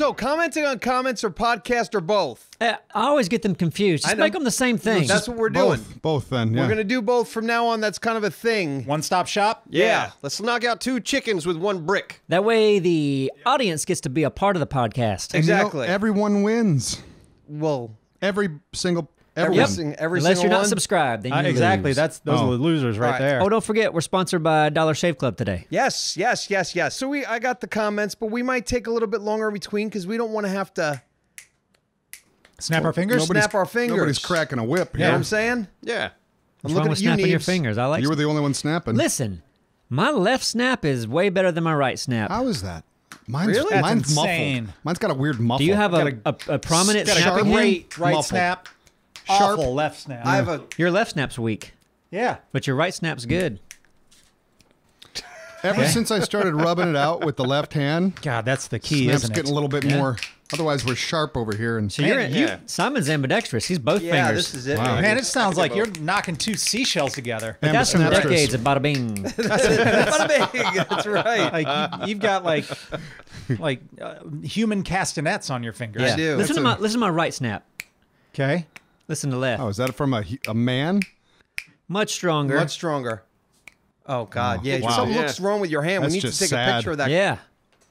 So, commenting on comments or podcast or both? I always get them confused. Just make them the same thing. That's what we're doing. Both then, yeah. We're going to do both from now on. That's kind of a thing. One-stop shop? Yeah. Let's knock out 2 chickens with 1 brick. That way the audience gets to be a part of the podcast. Exactly. You know, everyone wins. Well, every single one. Unless you're not subscribed, then you lose. Those are the losers right there. Oh, don't forget, we're sponsored by Dollar Shave Club today. Yes, yes, yes, yes. So I got the comments, but we might take a little bit longer in between because we don't want to have to snap our fingers. Snap our fingers. Nobody's cracking a whip. You know what I'm saying? Yeah. I'm looking at you, snapping your fingers. I like. You were the only one snapping. Listen, my left snap is way better than my right snap. How is that? Mine's, really? Mine's muffled. Mine's got a weird muffle. Do you have a prominent snapping hand? Right snap. Sharp left snap. I have a... Your left snap's weak. Yeah. But your right snap's good. Ever since I started rubbing it out with the left hand... God, that's the key, isn't it? Getting a little bit more... Otherwise, we're sharp over here. And so Simon's ambidextrous. He's both fingers. Yeah, this is it. Wow. Man, it sounds like you're knocking 2 seashells together. But that's from decades of bada bing. Bada bing. That's right. Like, you've got like human castanets on your fingers. Yeah. I do. Listen to my right snap. Okay. Listen to left. Oh, is that from a man? Much stronger. Much stronger. Oh, God. Oh, yeah. Wow. Something looks wrong with your hand. That's we need to take a picture of that. Yeah.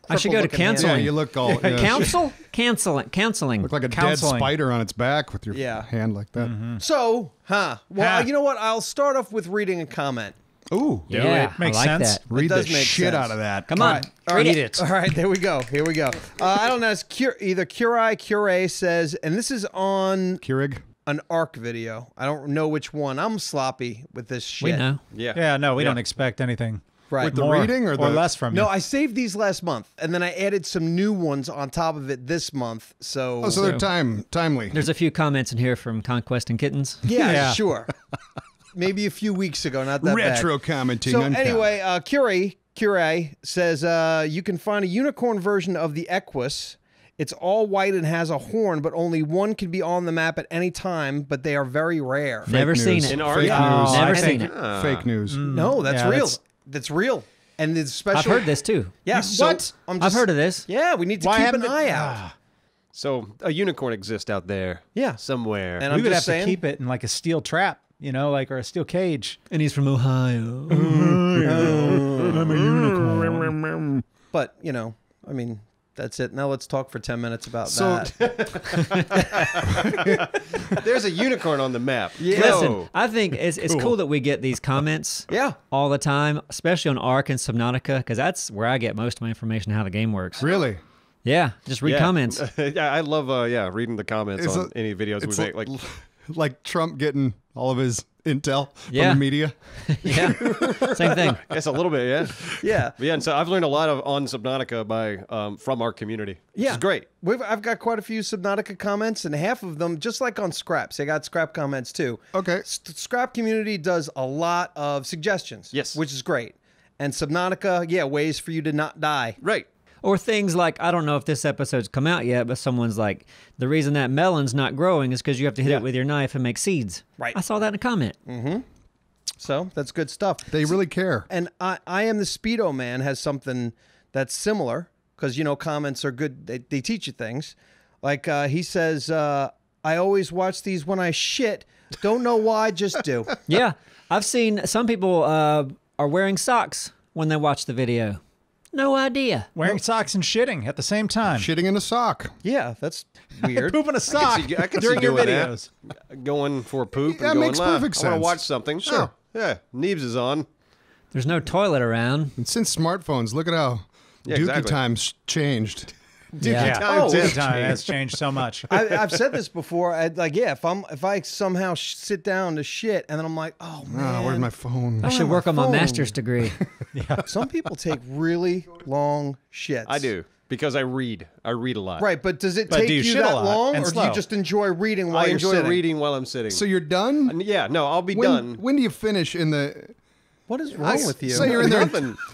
I should go to counseling. Yeah, you look all... Yeah. Counsel? Counseling. Look like a dead spider on its back with your hand like that. Mm-hmm. So, well, you know what? I'll start off with reading a comment. Ooh. Yeah, it makes sense. That. Read the shit out of that. Come on. Read it. All right, there we go. Here we go. I don't know. It's Curie says, and this is on... Keurig? An Ark video. I don't know which one. I'm sloppy with this shit. We know. Yeah. Yeah, no, we don't expect anything. Right. With the reading or less from you? No, I saved these last month, and then I added some new ones on top of it this month, so... Oh, so they're timely. There's a few comments in here from Conquest and Kittens. Yeah, sure. Maybe a few weeks ago, not that Retro commenting. So anyway, Curie says, you can find a unicorn version of the Equus. It's all white and has a horn, but only one can be on the map at any time, but they are very rare. Never seen it. Never seen it. Fake news. No, that's real. That's real, and it's special. I've heard this too. Yeah, I've heard of this. Yeah, we need to keep an eye out. So a unicorn exists out there. Yeah, somewhere, and we would have to keep it in like a steel trap, you know, like or a steel cage. And he's from Ohio. I'm a unicorn. But you know, I mean, that's it. Now let's talk for 10 minutes about that. There's a unicorn on the map. Yo. Listen, I think it's cool that we get these comments all the time, especially on Ark and Subnautica, because that's where I get most of my information on how the game works. Really? Yeah, just read comments. Yeah, I love reading the comments on any videos we make. Like Trump getting all of his intel from the media. Yeah. Same thing. It's a little bit, yeah. Yeah, and so I've learned a lot on Subnautica from our community. Yeah. It's great. I've got quite a few Subnautica comments, and half of them, just like on Scraps, they got Scrap comments too. Okay. Scrap community does a lot of suggestions. Yes. Which is great. And Subnautica, ways for you to not die. Right. Or things like, I don't know if this episode's come out yet, but someone's like, the reason that melon's not growing is because you have to hit it with your knife and make seeds. Right. I saw that in a comment. Mm-hmm. So that's good stuff. They really care. And I Am the Speedo Man has something that's similar because, you know, comments are good. They teach you things. Like he says, I always watch these when I shit. Don't know why, just do. Yeah. I've seen some people are wearing socks when they watch the video. No idea. Wearing socks and shitting at the same time. Shitting in a sock. Yeah, that's weird. Pooping a sock during your videos. Going for a poop and going, makes perfect sense. I want to watch something. Sure. Yeah, Neebs is on. There's no toilet around. And since smartphones, look at how dookie time's changed. Dookie time has changed so much. I've said this before. If I somehow sit down to shit and then I'm like, oh man, where's my phone? I should work on my master's degree. Some people take really long shits. I do because I read a lot. Right, but does it take you that long, or do you just enjoy reading while you're sitting? I enjoy reading while I'm sitting. So you're done? Yeah, no, I'll be done. When do you finish in the? What is wrong with you? So you're in there.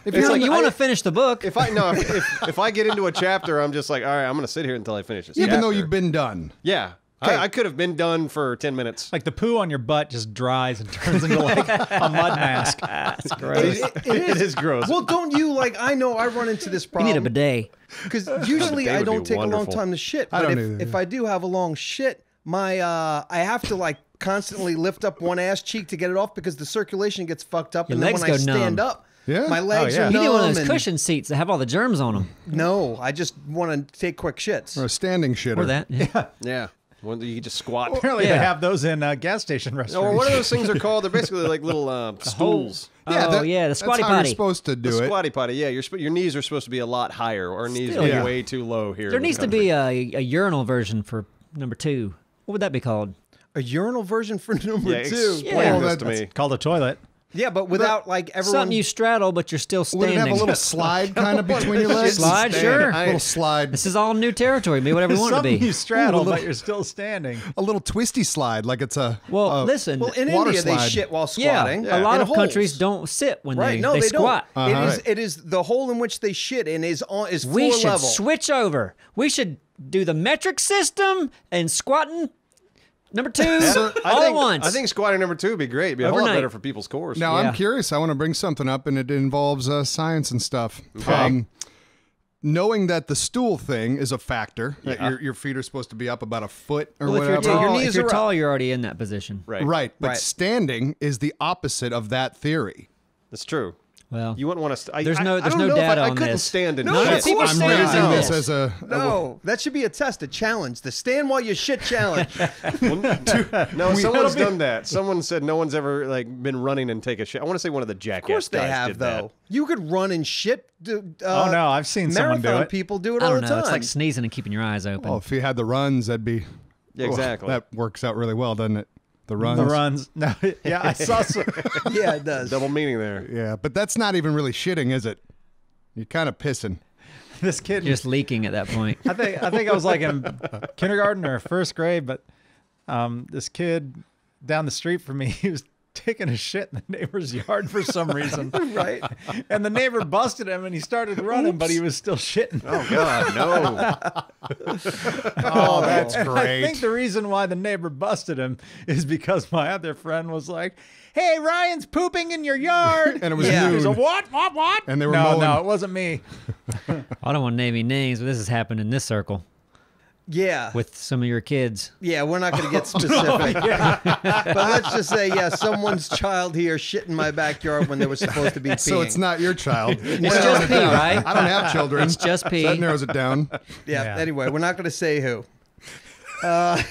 If you're like, you want to finish the book. If I get into a chapter, I'm just like, all right, I'm going to sit here until I finish this chapter. Even though you've been done. Yeah. I could have been done for 10 minutes. Like the poo on your butt just dries and turns into like a mud mask. That's gross. It is gross. Well, don't you like, I know I run into this problem. You need a bidet. Because usually I don't take a long time to shit. But if I do have a long shit, my I have to like constantly lift up one ass cheek to get it off because the circulation gets fucked up. Your legs go numb. And then when I stand up, yeah. My legs are numb. You need one of those cushion seats that have all the germs on them. No, I just want to take quick shits. Or a standing shitter. Or that. Yeah. Yeah. One that you just squat. Well, apparently they have those in gas station restaurants. Or what are those things are called? They're basically like little stools. Yeah, the squatty potty. That's how you're supposed to do it. The squatty potty, yeah. Your knees are supposed to be a lot higher. Our knees are way too low here. There needs to be a urinal version for number 2. What would that be called? A urinal version for number 2? Explain this to me. Called a toilet. Yeah, but without like everyone... Something you straddle, but you're still standing. Would it have a little slide kind of between your legs? Slide, sure. A little slide. This is all new territory. Be whatever you want to be. Something you straddle, but you're still standing. A little twisty slide, like it's a listen. Well, in India, slide. They shit while squatting. Yeah, yeah. A lot of countries don't sit when they squat. Don't. It is the hole in which they shit in is floor level. We should switch over. We should do the metric system and squatting. Number 2, all at once. I think squatting number 2 would be great. It'd be a lot better for people's scores. Now, I'm curious. I want to bring something up, and it involves science and stuff. Okay. Knowing that the stool thing is a factor, that your feet are supposed to be up about a foot or whatever. If you're tall, you're already in that position. Right. But standing is the opposite of that theory. That's true. Well, you wouldn't want to. There's no data on this. I couldn't stand it. No, that should be a test, a challenge. The stand while you shit challenge. Someone's done that. Someone said no one's ever like been running and take a shit. I want to say one of the jackass guys. Of course they have though. That. You could run and shit. Oh no, I've seen someone do it. People do it all the time. It's like sneezing and keeping your eyes open. Well, if you had the runs, that'd be exactly. That works out really well, doesn't it? The runs. No, yeah, I saw some. Yeah, it does. Double meaning there. Yeah, but that's not even really shitting, is it? You're kind of pissing. This kid You're just leaking at that point. I think I was like in kindergarten or first grade, but this kid down the street from me, he was taking a shit in the neighbor's yard for some reason. Right. And the neighbor busted him and he started running, but he was still shitting. Oh, God, no. Oh, that's great. I think the reason why the neighbor busted him is because my other friend was like, hey, Ryan's pooping in your yard. And it was noon. It was a what? And they were no, it wasn't me. I don't want to name any names, but this has happened in this circle. Yeah. With some of your kids. Yeah, we're not going to get specific. But let's just say, yeah, someone's child here shit in my backyard when they were supposed to be peeing. So it's not your child. It's just pee, right? I don't have children. It's just pee. So that narrows it down. Yeah, anyway, we're not going to say who. Well,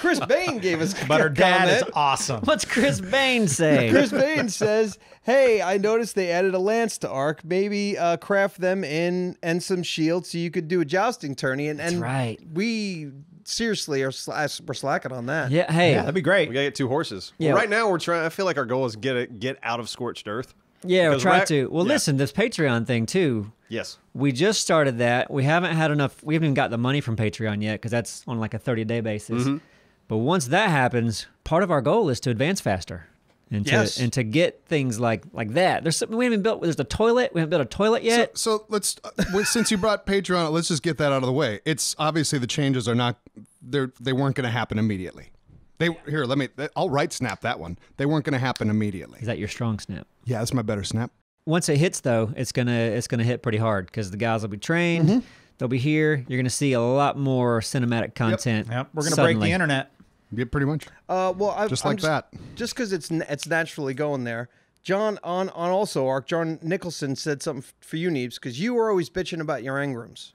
Chris Bain gave us a comment. But her dad is awesome. What's Chris Bain say? Chris Bain says, hey, I noticed they added a lance to Ark. Maybe craft them in and some shields so you could do a jousting tourney. That's right. We seriously are we're slacking on that. Yeah, hey. Yeah, that'd be great. We got to get 2 horses. Yeah. Well, right now, we're trying. I feel like our goal is get out of Scorched Earth. Yeah, we'll try to. Well, listen, this Patreon thing, too. Yes. We just started that. We haven't had enough. We haven't even got the money from Patreon yet because that's on like a 30-day basis. Mm-hmm. But once that happens, part of our goal is to advance faster and to get things like that. There's something we haven't built. There's a toilet. We haven't built a toilet yet. So let's, since you brought Patreon, let's just get that out of the way. It's obviously the changes are not, they weren't going to happen immediately. Here, I'll right snap that one. They weren't going to happen immediately. Is that your strong snap? Yeah, that's my better snap. Once it hits, though, it's gonna hit pretty hard because the guys will be trained. Mm-hmm. They'll be here. You're gonna see a lot more cinematic content. Yep. We're gonna break the internet. Yeah, pretty much. Just because it's naturally going there. John on also Ark. John Nicholson said something for you, Neebs, because you were always bitching about your Ingrams,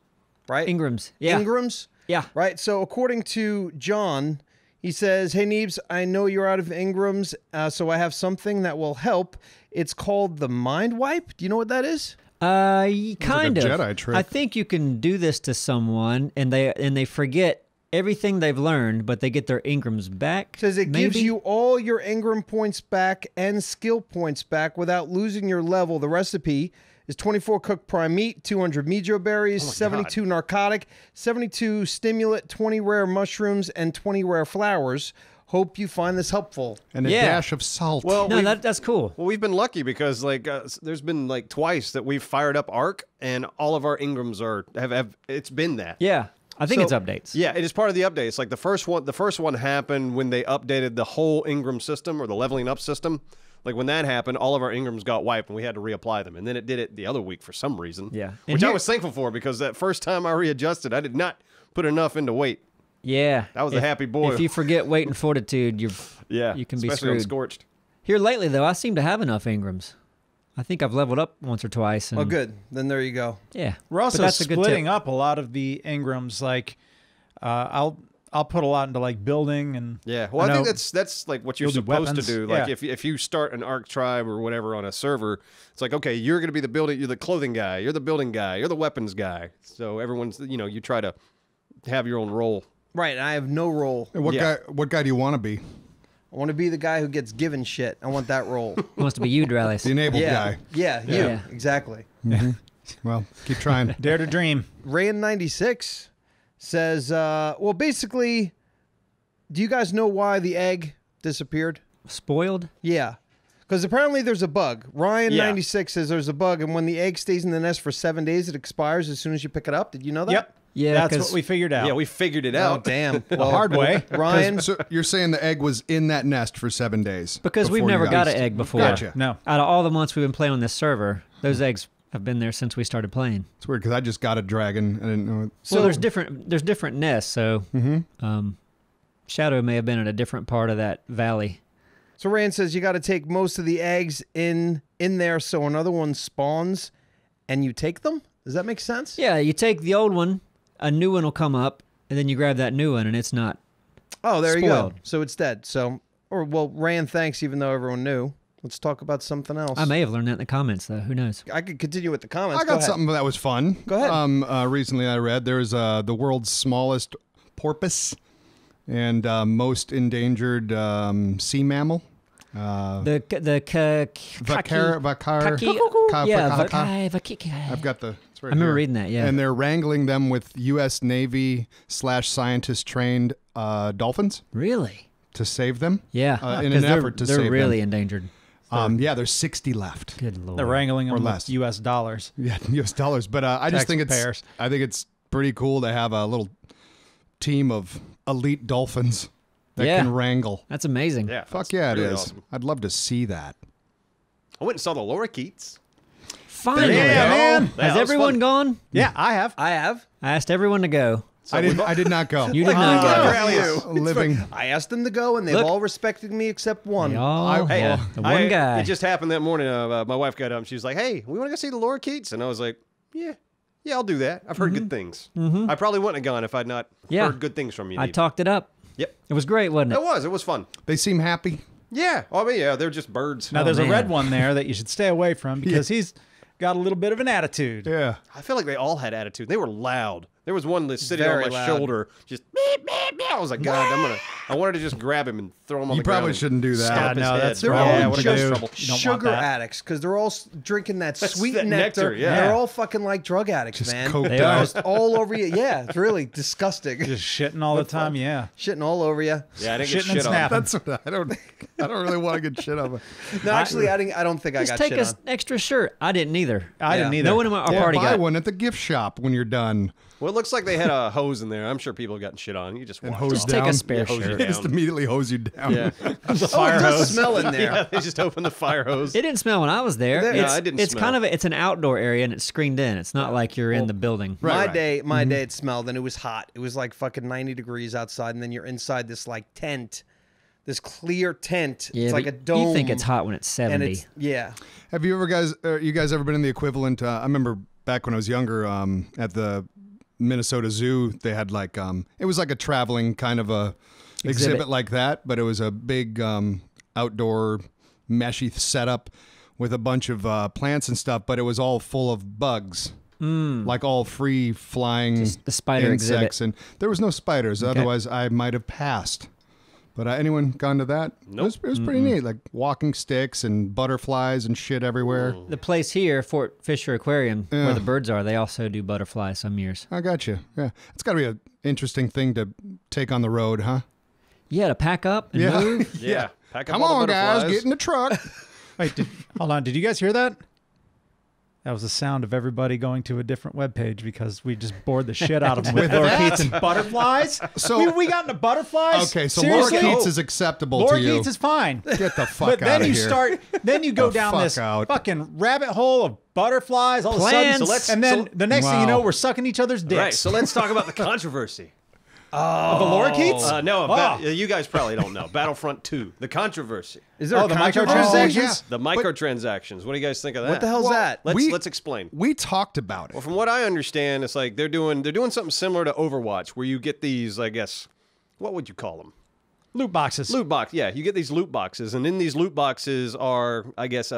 right? Ingrams. Yeah. Ingrams. Yeah. Right. So according to John. He says, hey, Neebs, I know you're out of Ingrams, so I have something that will help. It's called the Mind Wipe. Do you know what that is? Kind of. It's like a Jedi trick. I think you can do this to someone, and they forget everything they've learned, but they get their Ingrams back. It says it gives you all your Ingram points back and skill points back without losing your level. The recipe is 24 cooked prime meat, 200 mijo berries, 72 narcotic, 72 stimulant, 20 rare mushrooms, and 20 rare flowers. Hope you find this helpful. And a dash of salt. Well, no, that's cool. Well, we've been lucky because like there's been like twice that we've fired up Ark and all of our Ingrams have it's been that. Yeah. I think it's updates. Yeah, it is part of the updates. Like the first one happened when they updated the whole Ingram system, or the leveling up system. Like when that happened, all of our Ingrams got wiped and we had to reapply them. And then it did it the other week for some reason. Yeah. And which I was thankful for, because that first time I readjusted, I did not put enough into weight. Yeah. I was a happy boy. If you forget weight and fortitude, you're you can be screwed. Scorched. Here lately though, I seem to have enough Ingrams. I think I've leveled up once or twice. And... Oh, good. Then there you go. Yeah. We're also splitting up a lot of the Ingrams. Like, I'll put a lot into like building and Well, I think that's like what you're supposed to do. Like if you start an Ark tribe or whatever on a server, it's like, okay, you're going to be the building. You're the clothing guy. You're the building guy. You're the weapons guy. So everyone's you try to have your own role. Right. And I have no role. And what guy do you want to be? I want to be the guy who gets given shit. I want that role. It wants to be you, Doraleous. The enabled guy. Yeah, you. Yeah. Exactly. Mm-hmm. Well, keep trying. Dare to dream. Rayan96 says, well, basically, do you guys know why the egg disappeared? Spoiled? Yeah. Because apparently there's a bug. Rayan96 says there's a bug, and when the egg stays in the nest for 7 days, it expires as soon as you pick it up. Did you know that? Yep. Yeah, that's what we figured out. Yeah, we figured it out. Oh, damn. Well, the hard way. Ryan. So you're saying the egg was in that nest for 7 days? Because we've never got an egg before. Gotcha. No. Out of all the months we've been playing on this server, those eggs have been there since we started playing. It's weird because I just got a dragon. I didn't know it. So there's different nests. So Shadow may have been in a different part of that valley. So Rand says you got to take most of the eggs in there so another one spawns and you take them? Does that make sense? Yeah, you take the old one. A new one will come up, and then you grab that new one, and it's not. Oh, there spoiled. You go. So it's dead. So, or well, Rand, thanks, even though everyone knew. Let's talk about something else. I may have learned that in the comments, though. Who knows? I could continue with the comments. I got something that was fun. Go ahead. Recently, I read there is the world's smallest porpoise and most endangered sea mammal. I've got the. Right, I remember reading that, yeah. And they're wrangling them with U.S. Navy/scientist-trained dolphins. Really? To save them? Yeah. In an effort to save them. They're really endangered. Yeah, there's 60 left. Good Lord. They're wrangling them with U.S. dollars. Yeah, U.S. dollars. But I just think it's pretty cool to have a little team of elite dolphins that can wrangle. That's amazing. Yeah, fuck yeah, it is. Awesome. I'd love to see that. I went and saw the lorikeets. Finally, man. Has everyone gone? Yeah, I have. I asked everyone to go. So I did not go. You did not go. I asked them to go, and they've all respected me except one. One guy. It just happened that morning. My wife got up, and she was like, "Hey, we want to go see the lorikeets," and I was like, "Yeah, I'll do that. I've heard good things. I probably wouldn't have gone if I'd not heard good things from you." I talked it up. Yep, it was great, wasn't it? It was. It was fun. They seem happy. Yeah. Oh, yeah. They're just birds. Now there's a red one there that you should stay away from because he's. Got a little bit of an attitude. Yeah. I feel like they all had attitude. They were loud. There was one that's sitting on my shoulder, just beep, beep, beep. I was like, God, I wanted to just grab him and throw him on the ground. You probably shouldn't do that. No, that's wrong. Sugar addicts, because they're all drinking that sweet nectar. Yeah. They're all fucking like drug addicts, man. They are just all over you. Yeah, it's really disgusting. Just shitting all the time, yeah. Shitting all over you. Yeah, I didn't get shit on. That's what I don't really want to get shit on. No, actually, I don't think I got shit on. Just take an extra shirt. I didn't either. I didn't either. No one in our party got. Buy one at the gift shop when you're done. Well, it looks like they had a hose in there. I'm sure people have gotten shit on. You just take a spare shirt. They just immediately hose you down. Yeah. The fire hose. Smell in there. Yeah, they just open the fire hose. It didn't smell when I was there. No, I didn't. It's smell. Kind of it's an outdoor area and it's screened in. It's not like you're in the building. Right, my day, it smelled and it was hot. It was like fucking 90 degrees outside, and then you're inside this like tent, this clear tent. Yeah, it's like a dome. You think it's hot when it's 70? And it's, yeah. Have you ever you guys ever been in the equivalent? I remember back when I was younger at the Minnesota Zoo, they had like it was like a traveling kind of a exhibit like that, but it was a big outdoor meshy setup with a bunch of plants and stuff, but it was all full of bugs, like all free flying the spider insects, and there was no spiders. Otherwise, I might have passed. But anyone gone to that? Nope. It was pretty neat, like walking sticks and butterflies and shit everywhere. The place here, Fort Fisher Aquarium, where the birds are, they also do butterflies some years. I got you. Yeah, it's got to be an interesting thing to take on the road, huh? Yeah, to pack up and move. Yeah, pack up. Come on, guys, get in the truck. Wait, hold on. Did you guys hear that? That was the sound of everybody going to a different webpage because we just bored the shit out of them with lorikeets and butterflies. So we got into butterflies. Okay, so lorikeets is acceptable to you. Lorikeets is fine. Get the fuck out of here. But then you start, then you go down this fucking rabbit hole of butterflies. All of a sudden, and then the next thing you know, we're sucking each other's dicks. Right. So let's talk about the controversy. Of the lorikeets? No, you guys probably don't know. Battlefront 2, the controversy. Is there the microtransactions? Oh, yeah. The microtransactions. What do you guys think of that? What the hell's that? Let's explain. We talked about it. Well, from what I understand, it's like they're doing something similar to Overwatch, where you get these, I guess, what would you call them? Loot boxes. Loot box. Yeah, you get these loot boxes, and in these loot boxes are, I guess,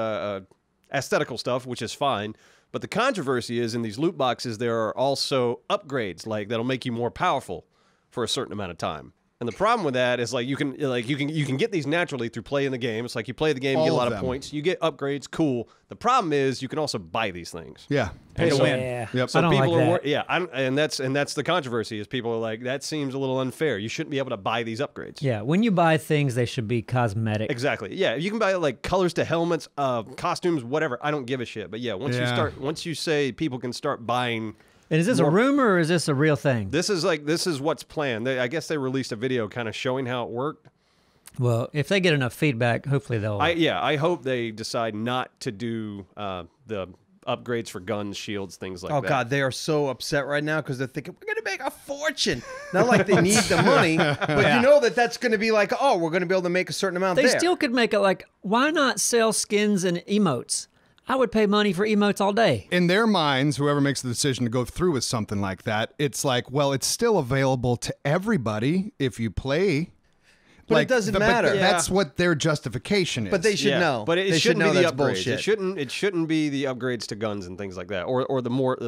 aesthetical stuff, which is fine. But the controversy is in these loot boxes there are also upgrades, like that'll make you more powerful for a certain amount of time. And the problem with that is, like, you can get these naturally through playing the game. It's like you play the game, you get a lot of points, you get upgrades, cool. The problem is you can also buy these things. Yeah, pay to win. Yeah. Yep. So I don't people like that. Are yeah, I don't, and that's the controversy is people are like, that seems a little unfair. You shouldn't be able to buy these upgrades. Yeah, when you buy things, they should be cosmetic. Exactly. Yeah, you can buy like colors to helmets, costumes, whatever. I don't give a shit. But yeah, once you say people can start buying. And is this a rumor or is this a real thing? This is what's planned. I guess they released a video kind of showing how it worked. Well, if they get enough feedback, hopefully they'll... I hope they decide not to do the upgrades for guns, shields, things like that. Oh, God, they are so upset right now because they're thinking, we're going to make a fortune. Not like they need the money, but you know that's going to be like, oh, we're going to be able to make a certain amount there. They still could make it like, why not sell skins and emotes? I would pay money for emotes all day. In their minds, whoever makes the decision to go through with something like that, it's like, well, it's still available to everybody if you play. But like, it doesn't matter. That's what their justification is. But they should know. But it shouldn't be the upgrades. Bullshit. It shouldn't be the upgrades to guns and things like that, or the what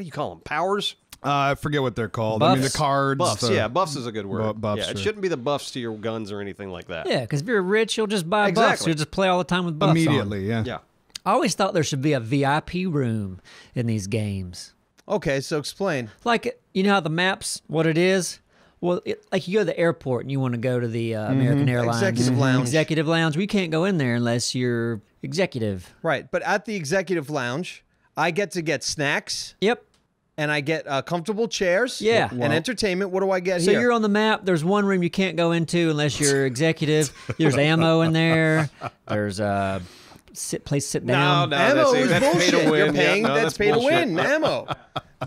do you call them? Powers? I forget what they're called. Buffs? I mean, the cards. Buffs, buffs is a good word. Buffs, yeah, it shouldn't be the buffs to your guns or anything like that. Yeah, because if you're rich, you'll just buy buffs. You'll just play all the time with buffs immediately. Yeah. I always thought there should be a VIP room in these games. Okay, so explain. Like, you know how the maps, what it is? Well, like you go to the airport and you want to go to the American Airlines Executive Lounge. We can't go in there unless you're executive. Right, but at the Executive Lounge, I get to get snacks. Yep. And I get comfortable chairs and entertainment. What do I get here? So you're on the map. There's one room you can't go into unless you're executive. There's ammo in there. There's... sit down. No, ammo is bullshit. You're paying. That's pay to win. Ammo.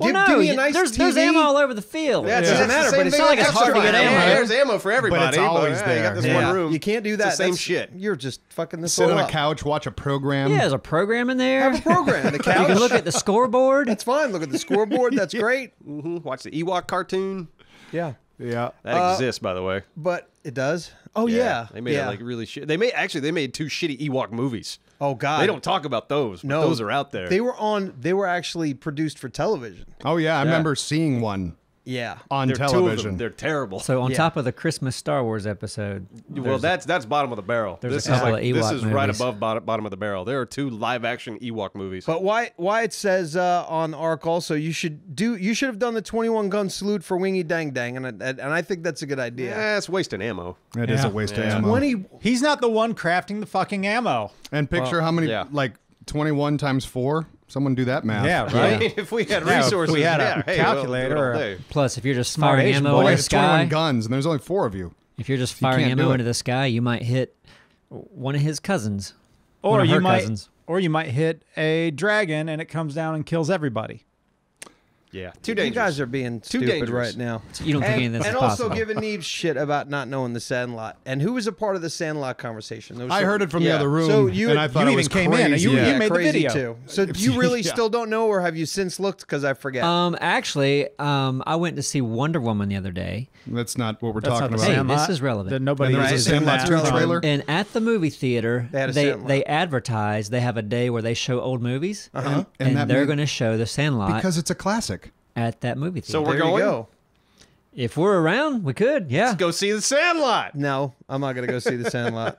Give me a nice TV. There's ammo all over the field. Yeah, it doesn't matter. But it's not like it's hard to get ammo. There's ammo for everybody. But it's always there. You got this one room. You can't do that. It's the same shit. You're just fucking this all up. Sit on a couch, watch a program. Yeah, there's a program in there. Have a program. The couch. You can look at the scoreboard. That's fine. Look at the scoreboard. That's great. Watch the Ewok cartoon. Yeah. Yeah, that exists, by the way. But it does. Oh yeah, they made it like really shit. They made two shitty Ewok movies. Oh God, they don't talk about those. But those are out there. They were actually produced for television. Oh yeah, I remember seeing one. Yeah, on television. Two of them. They're terrible. So on top of the Christmas Star Wars episode, well, that's bottom of the barrel. This is like, Ewok movies. Right above bottom of the barrel. There are two live action Ewok movies. But why it says on Ark also you should have done the 21 gun salute for Wingy Dang-Dang, and I think that's a good idea. Yeah, it's wasting ammo. It is a waste of ammo. He's not the one crafting the fucking ammo. And picture how many like 21 times 4. Someone do that math. Yeah, right. Yeah. If we had resources, if we had a calculator. Plus, if you're just firing ammo into the sky, 21 guns, and there's only 4 of you. If you're just firing ammo into the sky, you might hit one of his cousins, or you might, hit a dragon, and it comes down and kills everybody. Yeah, too dangerous. You guys are being stupid right now. You don't think any of this is possible. And also giving Neebs shit about not knowing the Sandlot. And who was a part of the Sandlot conversation? I heard it from the other room, so and I thought it was crazy. You made the video. Too. So you really still don't know, or have you since looked? Because I forget. Actually, I went to see Wonder Woman the other day. That's not what we're talking about. Hey, this is relevant. There was a Sandlot trailer. And at the movie theater, they advertise. They have a day where they show old movies, and they're going to show the Sandlot because it's a classic. At that movie theater. So we're going? Go. If we're around, we could, Let's go see The Sandlot. No, I'm not going to go see The Sandlot.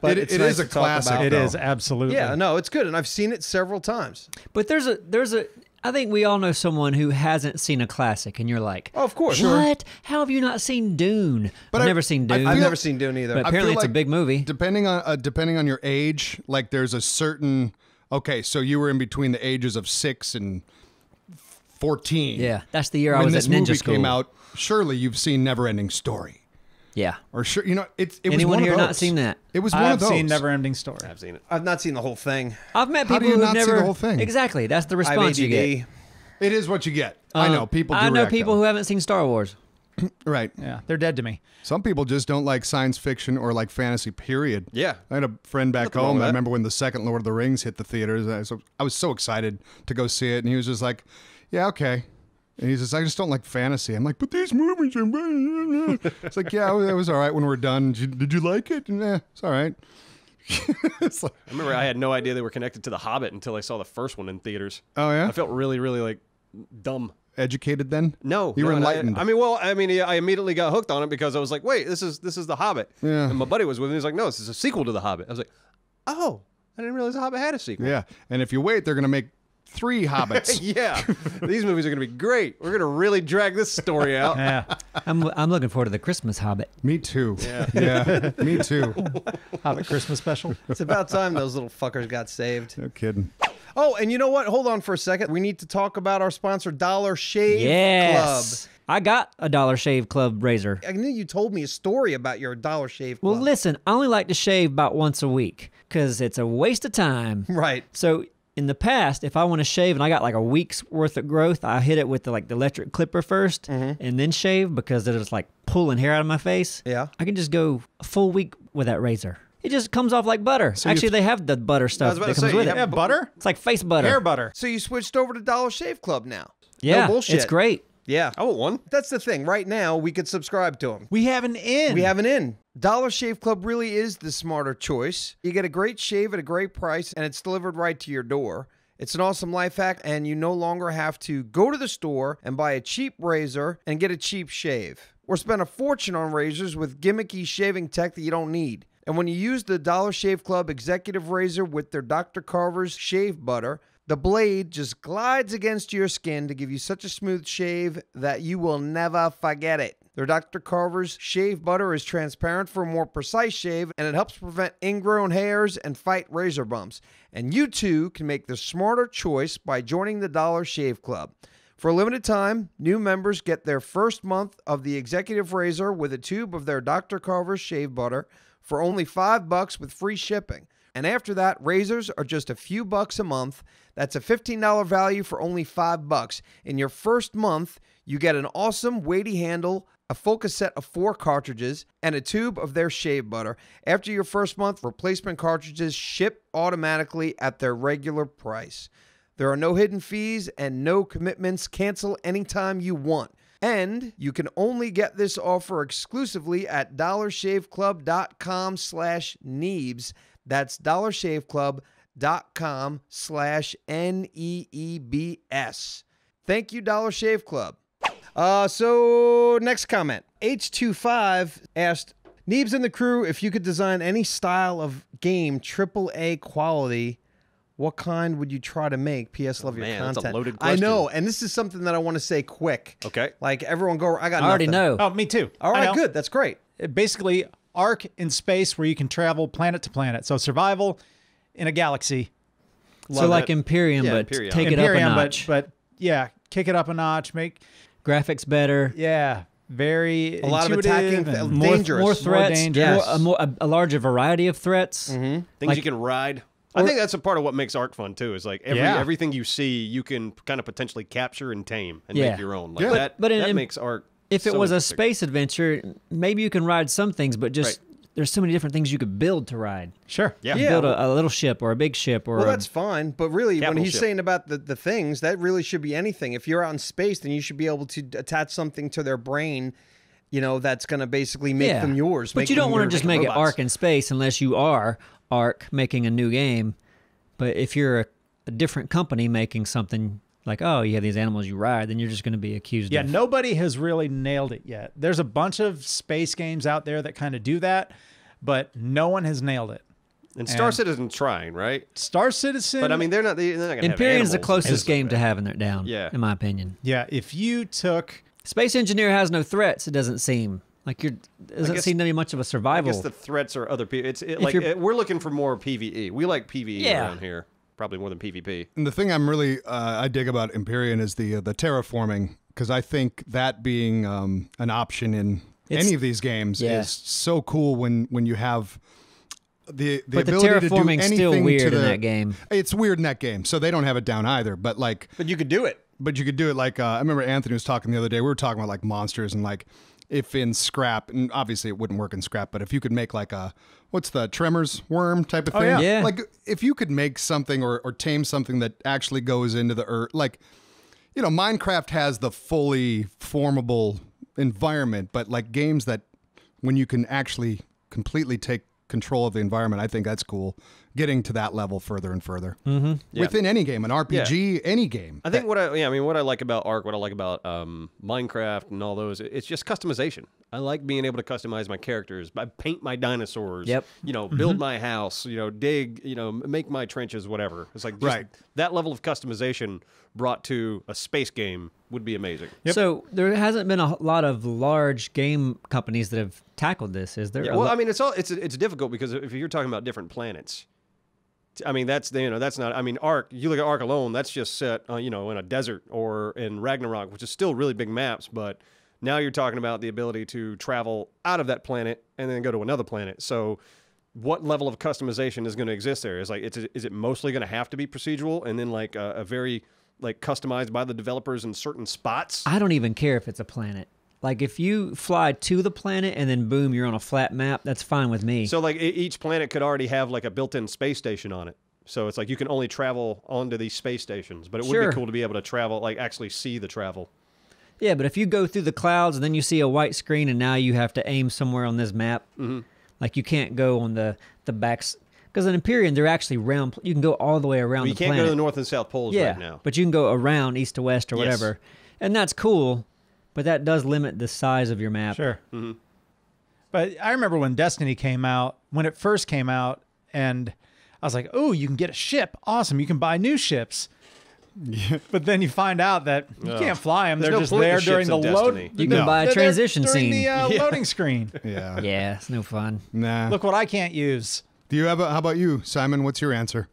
But it nice is a classic. It is, absolutely. Yeah, no, it's good, and I've seen it several times. But I think we all know someone who hasn't seen a classic, and you're like, oh, of course. What? Sure. How have you not seen Dune? But I've never seen Dune. I've never seen Dune either. But apparently it's a big movie. Depending on your age, like there's a certain... Okay, so you were in between the ages of 6 and 14. Yeah, that's the year I was at ninja school. When this movie came out, surely you've seen Neverending Story. Yeah. Or sure, you know, it was one of those. Anyone here not seen that? It was one of those. I've seen Neverending Story. I've seen it. I've not seen the whole thing. I've met people who've never seen the whole thing. Exactly. That's the response you get. It is what you get. I know people. I know people who haven't seen Star Wars. Right. Yeah. They're dead to me. Some people just don't like science fiction or like fantasy, period. Yeah. I had a friend back home. I remember when the second Lord of the Rings hit the theaters. I was so excited to go see it. And he was just like, yeah, okay. And he's just, I just don't like fantasy. I'm like, but these movies are... It's like, yeah, it was all right when we're done. Did you like it? Nah, it's all right. It's like, I remember I had no idea they were connected to The Hobbit until I saw the first one in theaters. Oh, yeah? I felt really, really, like, dumb. Educated then? No. You were enlightened. I mean, I immediately got hooked on it because I was like, wait, this is The Hobbit. Yeah. And my buddy was with me. He's like, no, this is a sequel to The Hobbit. I was like, oh, I didn't realize The Hobbit had a sequel. Yeah. And if you wait, they're going to make 3 Hobbits. Yeah. These movies are going to be great. We're going to really drag this story out. Yeah. I'm looking forward to the Christmas Hobbit. Me too. Yeah. Yeah. Me too. Hobbit Christmas special. It's about time those little fuckers got saved. No kidding. Oh, and you know what? Hold on for a second. We need to talk about our sponsor, Dollar Shave Club. I got a Dollar Shave Club razor. I knew you told me a story about your Dollar Shave Club. Well, listen, I only like to shave about once a week because it's a waste of time. Right. So in the past, if I want to shave and I got like a week's worth of growth, I hit it with the electric clipper first and then shave because it was like pulling hair out of my face. Yeah. I can just go a full week with that razor. It just comes off like butter. So actually, they have the butter stuff that comes with it. Yeah, butter? It's like face butter. Hair butter. So you switched over to Dollar Shave Club now. Yeah, no bullshit. It's great. Yeah. I want one. That's the thing. Right now, we could subscribe to them. We have an in. We have an in. Dollar Shave Club really is the smarter choice. You get a great shave at a great price, and it's delivered right to your door. It's an awesome life hack, and you no longer have to go to the store and buy a cheap razor and get a cheap shave. Or spend a fortune on razors with gimmicky shaving tech that you don't need. And when you use the Dollar Shave Club Executive Razor with their Dr. Carver's Shave Butter, the blade just glides against your skin to give you such a smooth shave that you will never forget it. Their Dr. Carver's Shave Butter is transparent for a more precise shave, and it helps prevent ingrown hairs and fight razor bumps. And you too can make the smarter choice by joining the Dollar Shave Club. For a limited time, new members get their first month of the Executive Razor with a tube of their Dr. Carver's Shave Butter for only $5 with free shipping. And after that, razors are just a few bucks a month. That's a $15 value for only $5. In your first month, you get an awesome weighty handle, a focus set of 4 cartridges, and a tube of their shave butter. After your first month, replacement cartridges ship automatically at their regular price. There are no hidden fees and no commitments. Cancel anytime you want. And you can only get this offer exclusively at dollarshaveclub.com/Neebs. That's dollarshaveclub.com/NEEBS. Thank you, Dollar Shave Club. So next comment. H25 asked, Neebs and the crew, if you could design any style of game, AAA quality, what kind would you try to make? P.S. Love your content. That's a loaded question. I know, and this is something that I want to say quick. Okay. Like, everyone go, I got nothing. I already know. Oh, me too. All right, good. That's great. Basically, Ark in space where you can travel planet to planet. So survival in a galaxy. Love so like Empyrion, yeah, but Empyrion. Take Empyrion, it up a notch. But yeah, kick it up a notch. Make graphics better. Yeah. Very a lot of attacking, dangerous. More threats. More dangerous. Yes. A larger variety of threats. Mm-hmm. Things like, you can ride. I think that's a part of what makes Ark fun too. Is like everything you see, you can kind of potentially capture and tame and make your own. Like that makes Ark. If it was a space adventure, maybe you can ride some things, but just there's so many different things you could build to ride. Sure, yeah, you build a little ship or a big ship or. Well, that's fine, but really, when he's saying about the things, that really should be anything. If you're out in space, then you should be able to attach something to their brain. You know, that's going to basically make them yours. But you don't want to just make it Ark in space unless you are Ark making a new game. But if you're a different company making something like, oh, you have these animals you ride, then you're just going to be accused of. Yeah, nobody has really nailed it yet. There's a bunch of space games out there that kind of do that, but no one has nailed it. And Star Citizen's trying, right? Star Citizen. But I mean, they're not going to have animals. Empyrion is the closest game to having it down, in my opinion. Yeah, if you took... Space Engineer has no threats, it doesn't seem. Like, it doesn't seem to be much of a survival. I guess the threats are other people. We're looking for more PvE. We like PvE around here. probably more than PvP. And the thing I'm really I dig about Empyrion is the terraforming, because I think that being an option in any of these games is so cool when you have the ability to do anything. Still weird in that game. It's weird in that game, so they don't have it down either. But like, but you could do it. But you could do it like I remember Anthony was talking the other day. We were talking about like monsters and like if in Scrap, and obviously it wouldn't work in Scrap, but if you could make like a what's the Tremors worm type of thing? Oh, yeah. Like if you could make something or tame something that actually goes into the earth, like you know, Minecraft has the fully formable environment, but like games that when you can actually completely take control of the environment, I think that's cool. Getting to that level further and further within any game, an RPG, any game. I think what I mean, what I like about Ark, what I like about Minecraft and all those, it's just customization. I like being able to customize my characters. I paint my dinosaurs. Yep. You know, build my house. You know, dig. You know, make my trenches. Whatever. It's like just that level of customization brought to a space game would be amazing. Yep. So there hasn't been a lot of large game companies that have tackled this, is there? Yeah, well, I mean, it's difficult because if you're talking about different planets, I mean that's not. I mean Ark. You look at Ark alone. That's just set you know, in a desert or in Ragnarok, which is still really big maps, but. Now you're talking about the ability to travel out of that planet and then go to another planet. So what level of customization is going to exist there? It's like, is it mostly going to have to be procedural and then like a very like customized by the developers in certain spots? I don't even care if it's a planet. Like if you fly to the planet and then boom, you're on a flat map, that's fine with me. So like each planet could already have like a built-in space station on it. So it's like you can only travel onto these space stations, but it would be cool to be able to travel, like actually see the travel. Yeah, but if you go through the clouds and then you see a white screen and now you have to aim somewhere on this map, like you can't go on the backs. Because in Empyrion, they're actually round. You can go all the way around the planet. You can't go to the north and south poles right now. But you can go around east to west or whatever. And that's cool, but that does limit the size of your map. Sure. But I remember when Destiny came out, when it first came out, and I was like, oh, you can get a ship. Awesome. You can buy new ships. Yeah. But then you find out that you can't fly them. They're just there during the loading. You can buy a transition scene. During the loading screen. Yeah, it's no fun. Nah. Look what I can't use. Do you have a, how about you, Simon? What's your answer?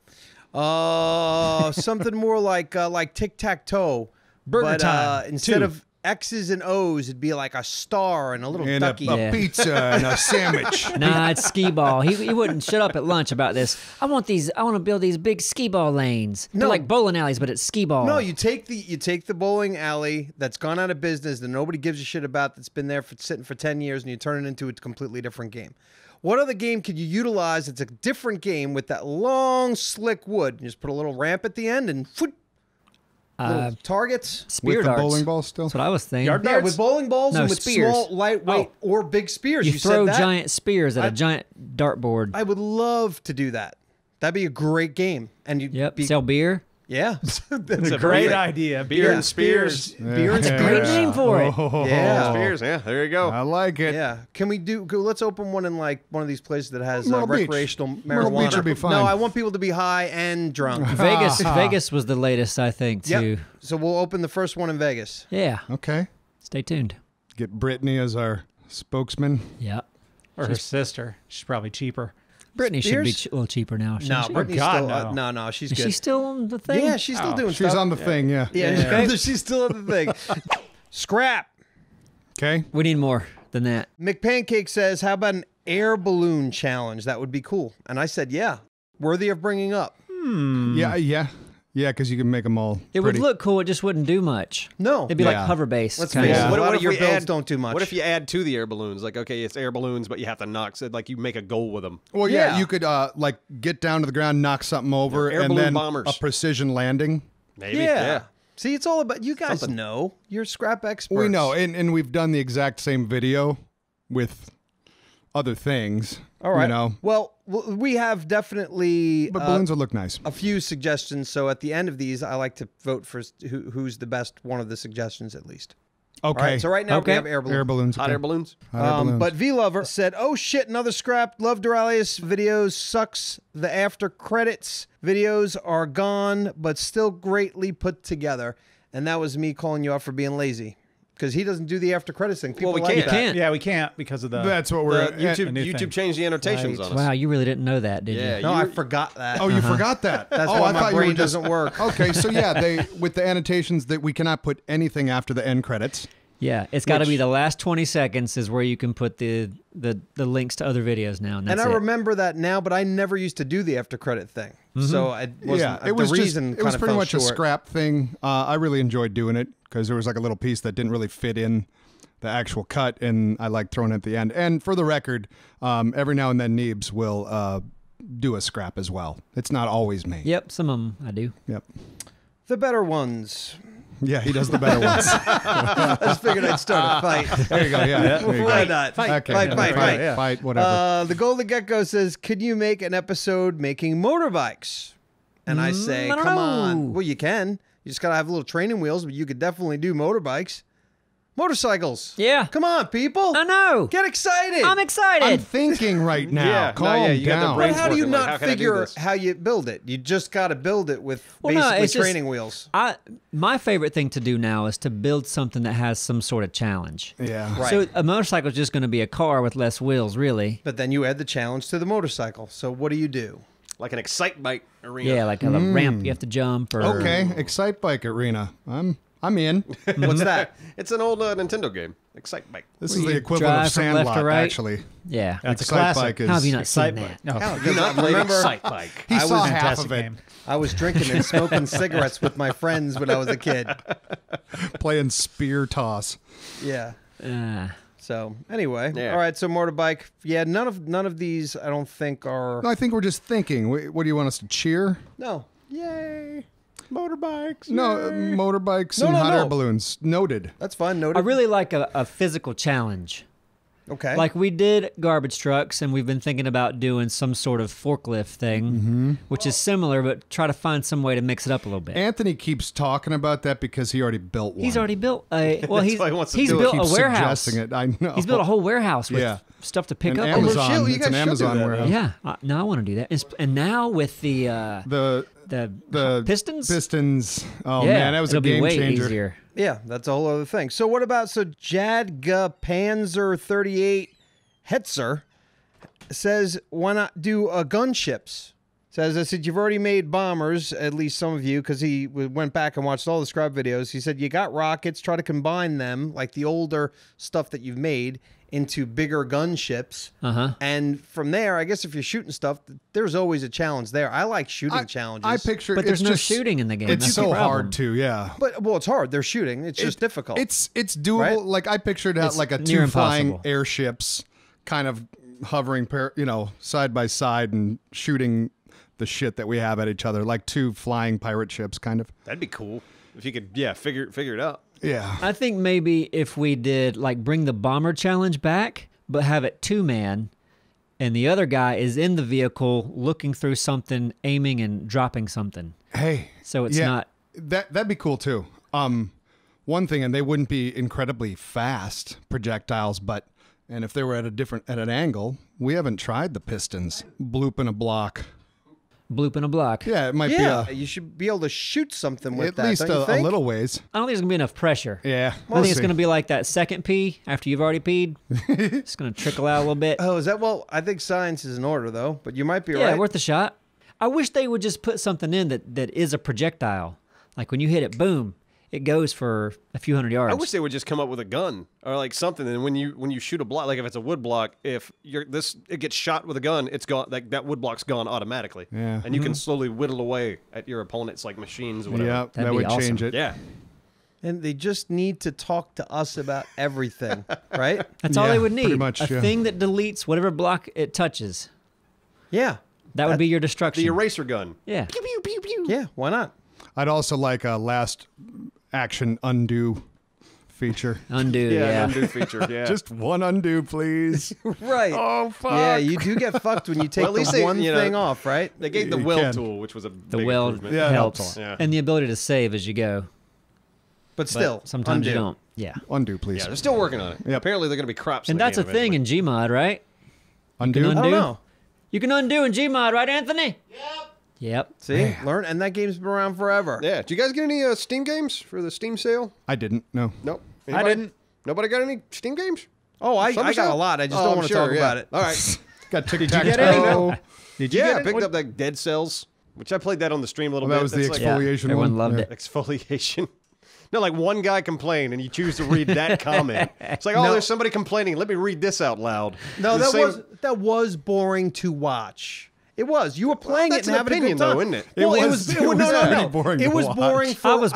Something more like tic-tac-toe. Burger time. Instead of X's and O's, it'd be like a star and a little ducky. A pizza and a sandwich. Nah, it's skee-ball. He wouldn't shut up at lunch about this. I want to build these big skee-ball lanes. No. They're like bowling alleys, but it's skee-ball. No, you take the bowling alley that's gone out of business that nobody gives a shit about, that's been there for sitting for 10 years, and you turn it into a completely different game. What other game could you utilize that's a different game with that long, slick wood? You just put a little ramp at the end and whoop. Targets, spear darts. Bowling balls still? That's what I was thinking. No, with bowling balls and with spears. Small, lightweight, or big spears. You throw giant spears at a giant dartboard. I would love to do that. That'd be a great game. And you'd sell beer. Yeah, that's a great idea. Beer and spears. Yeah. Beer and spears. Great name for it. Yeah, spears. Yeah, there you go. I like it. Yeah, can we do? Let's open one in like one of these places that has recreational marijuana. Myrtle Beach would be fine. No, I want people to be high and drunk. Vegas, Vegas was the latest, I think. Too. So we'll open the first one in Vegas. Yeah. Okay. Stay tuned. Get Brittany as our spokesman. Yeah. Or her sister. She's probably cheaper. Brittany should be a little cheaper now. No, Brittany's still... no, she's good. She's still on the thing? Yeah, she's still doing stuff. She's on the thing, she's still on the thing. Scrap. Okay. We need more than that. McPancake says, how about an air balloon challenge? That would be cool. And I said, yeah. Worthy of bringing up. Yeah, because you can make them all pretty. It would look cool. It just wouldn't do much. No. It'd be like hover base. What if your builds don't do much? What if you add to the air balloons? Like, okay, it's air balloons, but you have to knock. So, like, you make a goal with them. Well, yeah. You could, like, get down to the ground, knock something over, and then a precision landing. Maybe. Yeah. See, it's all about, you guys know. You're scrap experts. We know, and we've done the exact same video with other things. All right. You know. Well, we have definitely balloons will look nice. A few suggestions. So at the end of these, I like to vote for who's the best one of the suggestions at least. Okay. All right, so right now we have air balloons. Air balloons. Hot air balloons. But V Lover said, "Oh shit, another scrap. Love Doraleous videos. Sucks. The after credits videos are gone, but still greatly put together." And that was me calling you out for being lazy. because he doesn't do the after credits thing. People well, we can't. Yeah, we can't because of the. That's what we're. YouTube changed the annotations on us. Wow, you really didn't know that, did you? No, I forgot that. Oh, you forgot that. That's why my brain doesn't work. Okay, so yeah, they with the annotations that we cannot put anything after the end credits. Yeah, it's got to be the last 20 seconds is where you can put the links to other videos now. And I remember that now, but I never used to do the after credit thing. Mm-hmm. So I wasn't, yeah, it was the just, reason it was pretty much short. A scrap thing. I really enjoyed doing it because there was like a little piece that didn't really fit in the actual cut, and I like throwing it at the end. And for the record, every now and then Neebs will do a scrap as well. It's not always me. Yep, some of them I do. Yep. The better ones... Yeah, he does the better ones. I just figured I'd start a fight. There you go. Yeah, there you go. Why not? Fight, okay. fight, yeah. Fight, whatever. The Golden Gecko says, "Could you make an episode making motorbikes?" And I say, "Come on." Well, you can. You just gotta have little training wheels, but you could definitely do motorbikes. Motorcycles. Yeah. Come on, people. I know. Get excited. I'm excited. I'm thinking right now. Yeah. Calm down. But how do you not figure how you build it? You just got to build it with basically training wheels. My favorite thing to do now is to build something that has some sort of challenge. Yeah. Right. So a motorcycle is just going to be a car with less wheels, really. But then you add the challenge to the motorcycle. So what do you do? Like an Excitebike arena. Yeah, like a ramp you have to jump. Or... Okay, Excitebike arena. I'm in. What's that? It's an old Nintendo game. Excitebike. This is the equivalent of Sandlot, actually. Yeah. That's a classic. How have you not seen that? No. How have you not played Excitebike? He saw half of it. I was drinking and smoking cigarettes with my friends when I was a kid. Playing spear toss. Yeah. So anyway, all right. So motorbike. Yeah, none of these I don't think are. No, I think we're just thinking. What do you want us to cheer? No. Yay. Motorbikes. No, motorbikes and hot air balloons. Noted. That's fine. Noted. I really like a physical challenge. Okay. Like we did garbage trucks, and we've been thinking about doing some sort of forklift thing, which is similar, but try to find some way to mix it up a little bit. Anthony keeps talking about that because he already built one. He's already built a well, he's built a warehouse. It. I know. He's built a whole warehouse with stuff to pick up. Amazon, oh, it's an Amazon warehouse. Yeah. No, I want to do that. And now with the pistons. Oh yeah, man, that was a game changer. Easier. Yeah, that's a whole other thing. So what about Jadga Panzer 38 Hetzer says, why not do gunships? Says, I said, you've already made bombers, at least some of you, because he went back and watched all the Scrap videos. He said, you got rockets, try to combine them, like the older stuff that you've made, into bigger gunships. And from there, I guess if you're shooting stuff, there's always a challenge there. I like shooting challenges. I picture, but there's no shooting in the game. It's so hard to, But well, it's hard. They're shooting. It's just difficult. It's doable. Right? Like I pictured out like a two flying airships, kind of hovering, side by side and shooting the shit that we have at each other, like two flying pirate ships, kind of. That'd be cool if you could, figure it out. Yeah, I think maybe if we did like bring the bomber challenge back, but have it 2-man, and the other guy is in the vehicle looking through something, aiming and dropping something. Hey, so it's not that'd be cool too. One thing, and they wouldn't be incredibly fast projectiles, but and if they were at a different an angle, we haven't tried the pistons blooping a block. Bloop in a block. Yeah, it might be you should be able to shoot something with that, don't you think? At least a little ways. I don't think there's going to be enough pressure. Yeah. I think it's going to be like that second pee after you've already peed. It's going to trickle out a little bit. Oh, is that? Well, I think science is in order, though, but you might be right. Yeah, worth a shot. I wish they would just put something in that is a projectile. Like when you hit it, boom, it goes for a few hundred yards. I wish they would just come up with a gun or like something. And when you shoot a block, like if it's a wood block, if it gets shot with a gun, it's gone. Like that wood block's gone automatically. Yeah. And you can slowly whittle away at your opponent's like machines or whatever. Yeah, that would change it. Yeah. And they just need to talk to us about everything, right? That's all they would need. Pretty much, a thing that deletes whatever block it touches. Yeah. That would be your destruction. The eraser gun. Yeah. Pew, pew, pew, pew. Yeah. Why not? I'd also like a last action undo feature. Undo, undo feature, Just one undo, please. Right. Oh, fuck. Yeah, you do get fucked when you take one thing off, right? They gave the weld tool, which was a big improvement. The weld helps. Yeah. And the ability to save as you go. But still, sometimes undo. You don't. Yeah. Undo, please. Yeah, they're still working on it. Yeah. Apparently, they're going to be crops. And that's a thing in Gmod, right? Undo? I don't know. You can undo in Gmod, right, Anthony? Yep. Yep. See? Man. Learn. And that game's been around forever. Yeah. Did you guys get any Steam games for the Steam sale? I didn't. No. Nope. Anybody? I didn't. Nobody got any Steam games? Oh, I got a lot. I just don't want to talk about it. All right. Got Tic Tac Toe. Did you? Yeah, I picked up like Dead Cells, which I played that on the stream a little bit. That was the exfoliation one. Everyone loved it. Exfoliation. No, like one guy complained, and you choose to read that comment. It's like, oh, there's somebody complaining. Let me read this out loud. No, that was boring to watch. It was. You were playing it and having a good time, isn't it? Well, it was boring. It was boring for all of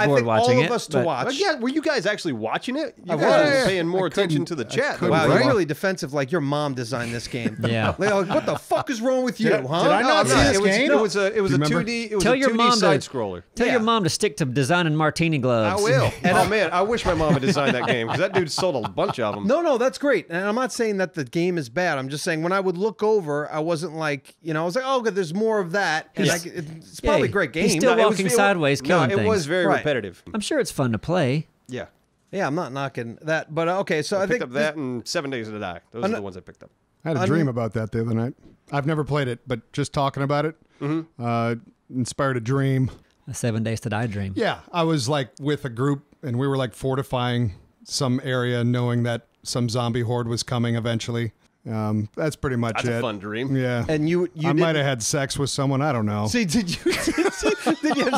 us to watch. Yeah, were you guys actually watching it? You guys were paying more attention to the chat. Wow, you're really defensive. Like your mom designed this game. Yeah. Like, what the fuck is wrong with you? Did I not see this game? It was a 2D side scroller. Tell your mom to stick to designing martini gloves. I will. Oh man, I wish my mom had designed that game because that dude sold a bunch of them. No, that's great. And I'm not saying that the game is bad. I'm just saying when I would look over, I wasn't like, you know, I was like, oh, good, there's more of that. And it's probably a great game. He's still walking sideways, killing things. It was very repetitive. I'm sure it's fun to play. Yeah. Yeah, I'm not knocking that. But, okay, so I picked up that and 7 Days to Die. Those are the ones I picked up. I had a dream about that the other night. I've never played it, but just talking about it inspired a dream. A 7 Days to Die dream. Yeah. I was, like, with a group, and we were, like, fortifying some area, knowing that some zombie horde was coming eventually. That's pretty much it. That's a fun dream. Yeah. And you might have had sex with someone. I don't know. See, did you have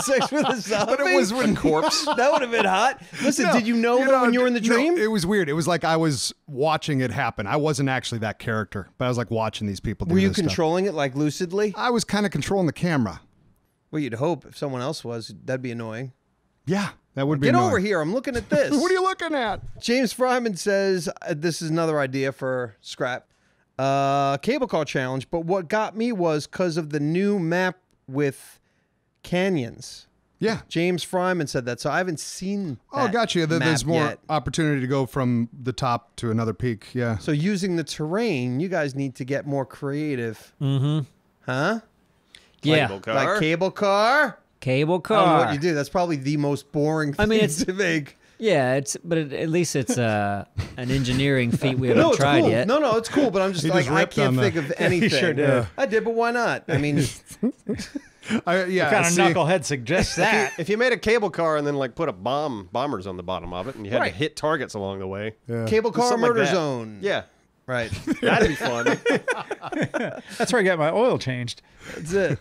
sex with a zombie? But it was with a corpse. That would have been hot. Listen, did you know that when you were in the dream? No, it was weird. It was like I was watching it happen. I wasn't actually that character, but I was like watching these people do this. Were you controlling it like lucidly? I was kind of controlling the camera. Well, you'd hope if someone else was, that'd be annoying. Yeah. That would be annoying. Get over here. I'm looking at this. What are you looking at? James Fryman says, this is another idea for Scrap. Cable car challenge, but what got me was because of the new map with canyons. Yeah. James Fryman said that, so I haven't seen that. Oh, gotcha. There's more opportunity to go from the top to another peak, yeah. So using the terrain, you guys need to get more creative. Mm-hmm. Huh? Yeah. Cable car. Like cable car? Cable car. I don't know what you do. That's probably the most boring thing to make. Yeah, at least it's an engineering feat we haven't tried yet. No, it's cool, but I'm just like, I can't think of anything. Sure did. Yeah. I did, but why not? I mean, what kind of knucklehead suggests that? If you made a cable car and then like put a bombers on the bottom of it, and you had to hit targets along the way, cable car murder zone. Yeah, right. That'd be fun. That's where I got my oil changed. That's it.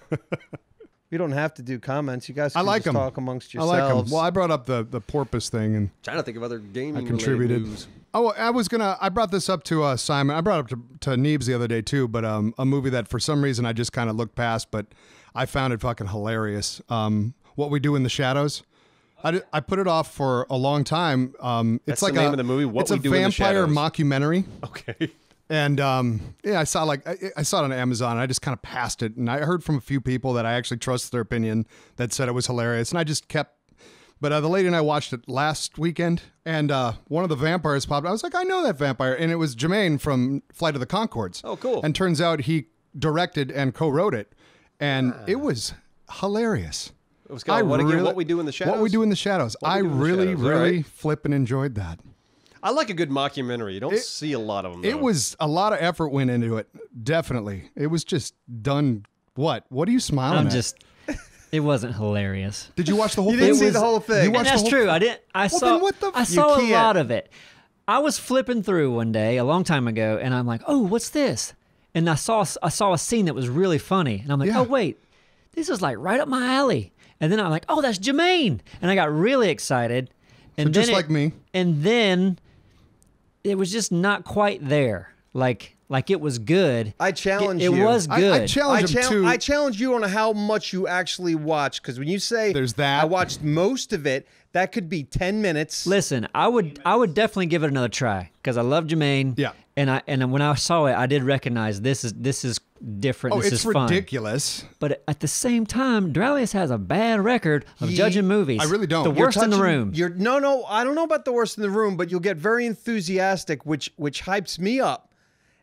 You don't have to do comments. You guys can just talk amongst yourselves. I like them. Well, I brought up the porpoise thing and trying to think of other gaming news. Oh, I brought this up to Simon. I brought it up to Neebs the other day too. But a movie that for some reason I just kind of looked past, but I found it fucking hilarious. What We Do in the Shadows. I put it off for a long time. That's like the name of the movie. It's a vampire mockumentary. Okay. And yeah, I saw it on Amazon. And I just kind of passed it, and I heard from a few people that I actually trust their opinion that said it was hilarious, and I just kept. But the lady and I watched it last weekend, and one of the vampires popped. I was like, I know that vampire, and it was Jermaine from Flight of the Conchords. Oh, cool! And turns out he directed and co-wrote it, and it was hilarious. It was kind of What We Do in the Shadows. What We Do in the Shadows. I really, really flippin' enjoyed that. I like a good mockumentary. You don't see a lot of them, though. It was a lot of effort went into it, definitely. It was just done. What are you smiling at? It wasn't hilarious. Did you watch the whole thing? You didn't see the whole thing. That's true. I didn't. I saw a lot of it. I was flipping through one day, a long time ago, and I'm like, oh, what's this? And I saw a scene that was really funny. And I'm like, oh, wait, this is like right up my alley. And then I'm like, oh, that's Jermaine. And I got really excited. And so just like me. And then... it was just not quite there. Like it was good. I challenge you. It was good. I challenge you on how much you actually watched. Because when you say there's that, I watched most of it. That could be 10 minutes. Listen, I would definitely give it another try because I love Jermaine. Yeah. And when I saw it, I did recognize this is different. Oh, it's ridiculous. Fun. But at the same time, Doraleous has a bad record of judging movies. I really don't. The worst in the room. No, I don't know about the worst in the room, but you'll get very enthusiastic, which hypes me up,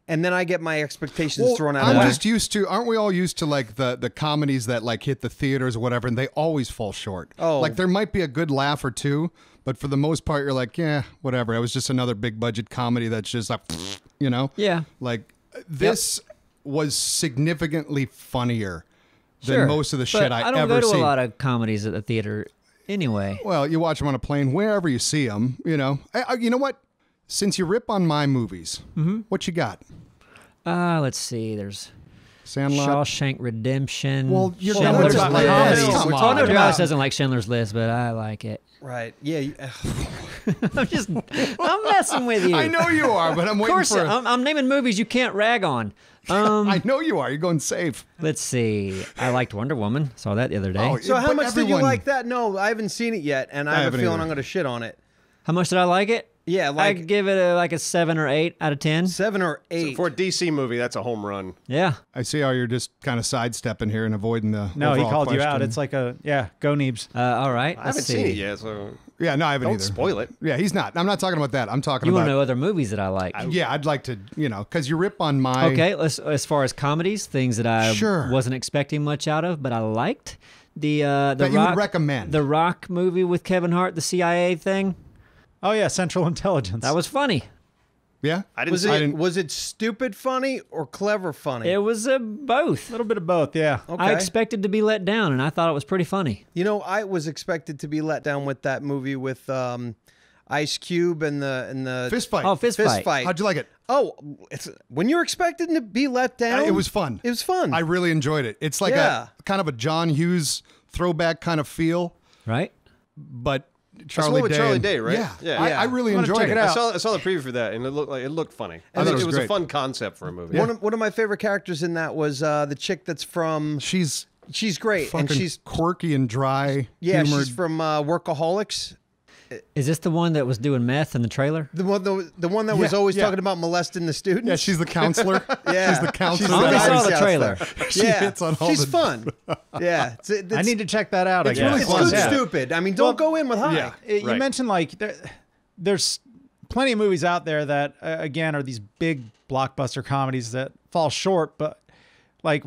and then I get my expectations thrown out. I'm just used to. Aren't we all used to like the comedies that like hit the theaters or whatever, and they always fall short. Oh, like there might be a good laugh or two. But for the most part, you're like, yeah, whatever. It was just another big budget comedy that's just like, you know? Yeah. Like, this was significantly funnier than most of the shit I ever seen. I don't go to a lot of comedies at the theater Anyway. Well, you watch them on a plane wherever you see them, you know. You know what? Since you rip on my movies, what you got? Let's see. There's Sandlot. Shawshank Redemption. Well, you're Schindler's List. Oh, no, Dollar doesn't like Schindler's List, but I like it. Right. Yeah. I'm messing with you. I know you are, but I'm waiting for... I'm naming movies you can't rag on. I know you are. You're going safe. Let's see. I liked Wonder Woman. Saw that the other day. Oh, so how much did you like that? No, I haven't seen it yet, and I have a feeling I'm going to shit on it. How much did I like it? Yeah, like, I'd give it like a 7 or 8 out of 10. 7 or 8. So for a DC movie, that's a home run. Yeah. I see how you're just kind of sidestepping here and avoiding the overall question. He called you out. It's like a, go Neebs. All right. I haven't seen it yet, so... Yeah, no, I haven't either. Don't spoil it. Yeah, he's not. I'm not talking about that. I'm talking about... You want to know other movies that I like. Yeah, I'd like to, you know, because you rip on my... Okay, as far as comedies, things that I wasn't expecting much out of, but I liked. The Rock movie with Kevin Hart, the CIA thing. Oh yeah, Central Intelligence. That was funny. Yeah, was it stupid funny or clever funny? It was both. A little bit of both. Yeah. Okay. I expected to be let down, and I thought it was pretty funny. You know, I was expected to be let down with that movie with Ice Cube and the Fist Fight. Oh, Fist Fight. How'd you like it? Oh, when you're expected to be let down, it was fun. It was fun. I really enjoyed it. It's like a kind of a John Hughes throwback kind of feel, right? But Charlie Day, right? Yeah, yeah. I really enjoyed it. I saw the preview for that, and it looked funny. And it was a fun concept for a movie. Yeah. One of my favorite characters in that was the chick that's from. She's great, and she's quirky and dry. Yeah, she's from Workaholics. Is this the one that was doing meth in the trailer? The one that was always talking about molesting the students? Yeah, she's the counselor. Yeah. She's the counselor. I only saw the trailer. She hits on all the... fun. Yeah. It's, I need to check that out. It's really fun. It's stupid. I mean, don't go in with high. Yeah, you mentioned, like, there's plenty of movies out there that, again, are these big blockbuster comedies that fall short, but, like,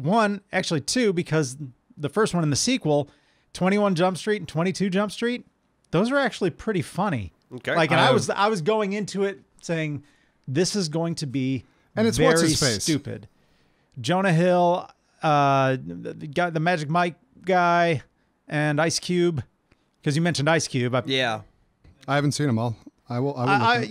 actually two, because the first one in the sequel, 21 Jump Street and 22 Jump Street, those are actually pretty funny. Okay. Like, and I was going into it saying, this is going to be very stupid. Jonah Hill, the Magic Mike guy, and Ice Cube. Because you mentioned Ice Cube. I haven't seen them all. I would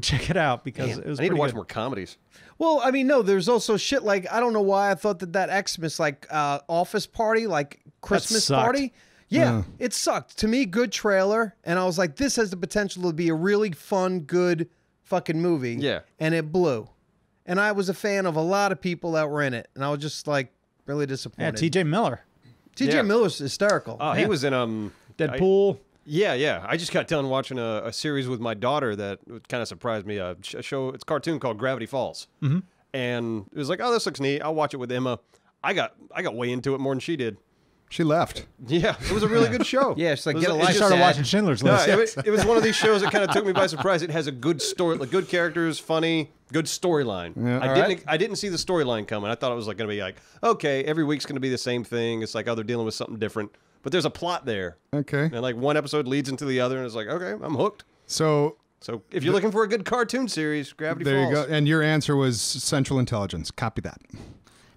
check it out because it was. I need to watch more comedies. Well, I mean, no, there's also shit like, I don't know why I thought that Xmas, like Office Party, like Christmas Party. Yeah, it sucked. To me, good trailer, and I was like, this has the potential to be a really fun, good fucking movie. Yeah. And it blew. And I was a fan of a lot of people that were in it, and I was just, like, really disappointed. Yeah, TJ Miller. TJ Miller's hysterical. Oh, he was in Deadpool. Yeah. I just got done watching a series with my daughter that kind of surprised me. A show, it's a cartoon called Gravity Falls. Mm-hmm. And it was like, oh, this looks neat. I'll watch it with Emma. I got way into it more than she did. She left. Yeah, it was a really good show. Yeah, she's like, get a life. I started watching Schindler's List. No, it was one of these shows that kind of took me by surprise. It has a good story, like good characters, funny, good storyline. Yeah, I didn't see the storyline coming. I thought it was like going to be like, okay, every week's going to be the same thing. It's like, oh, they're dealing with something different, but there's a plot there. Okay, and like one episode leads into the other, and it's like, okay, I'm hooked. So if you're looking for a good cartoon series, Gravity Falls. There you go. And your answer was Central Intelligence. Copy that.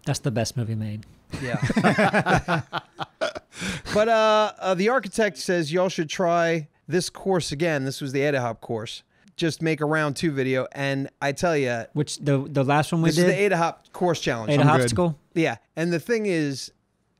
That's the best movie made. Yeah. But the architect says y'all should try this course again. This was the Ada Hop course. Just make a round 2 video, and I tell you, which the last one we did is the Ada Hop course challenge. Ada Hopsicle. Yeah, and the thing is,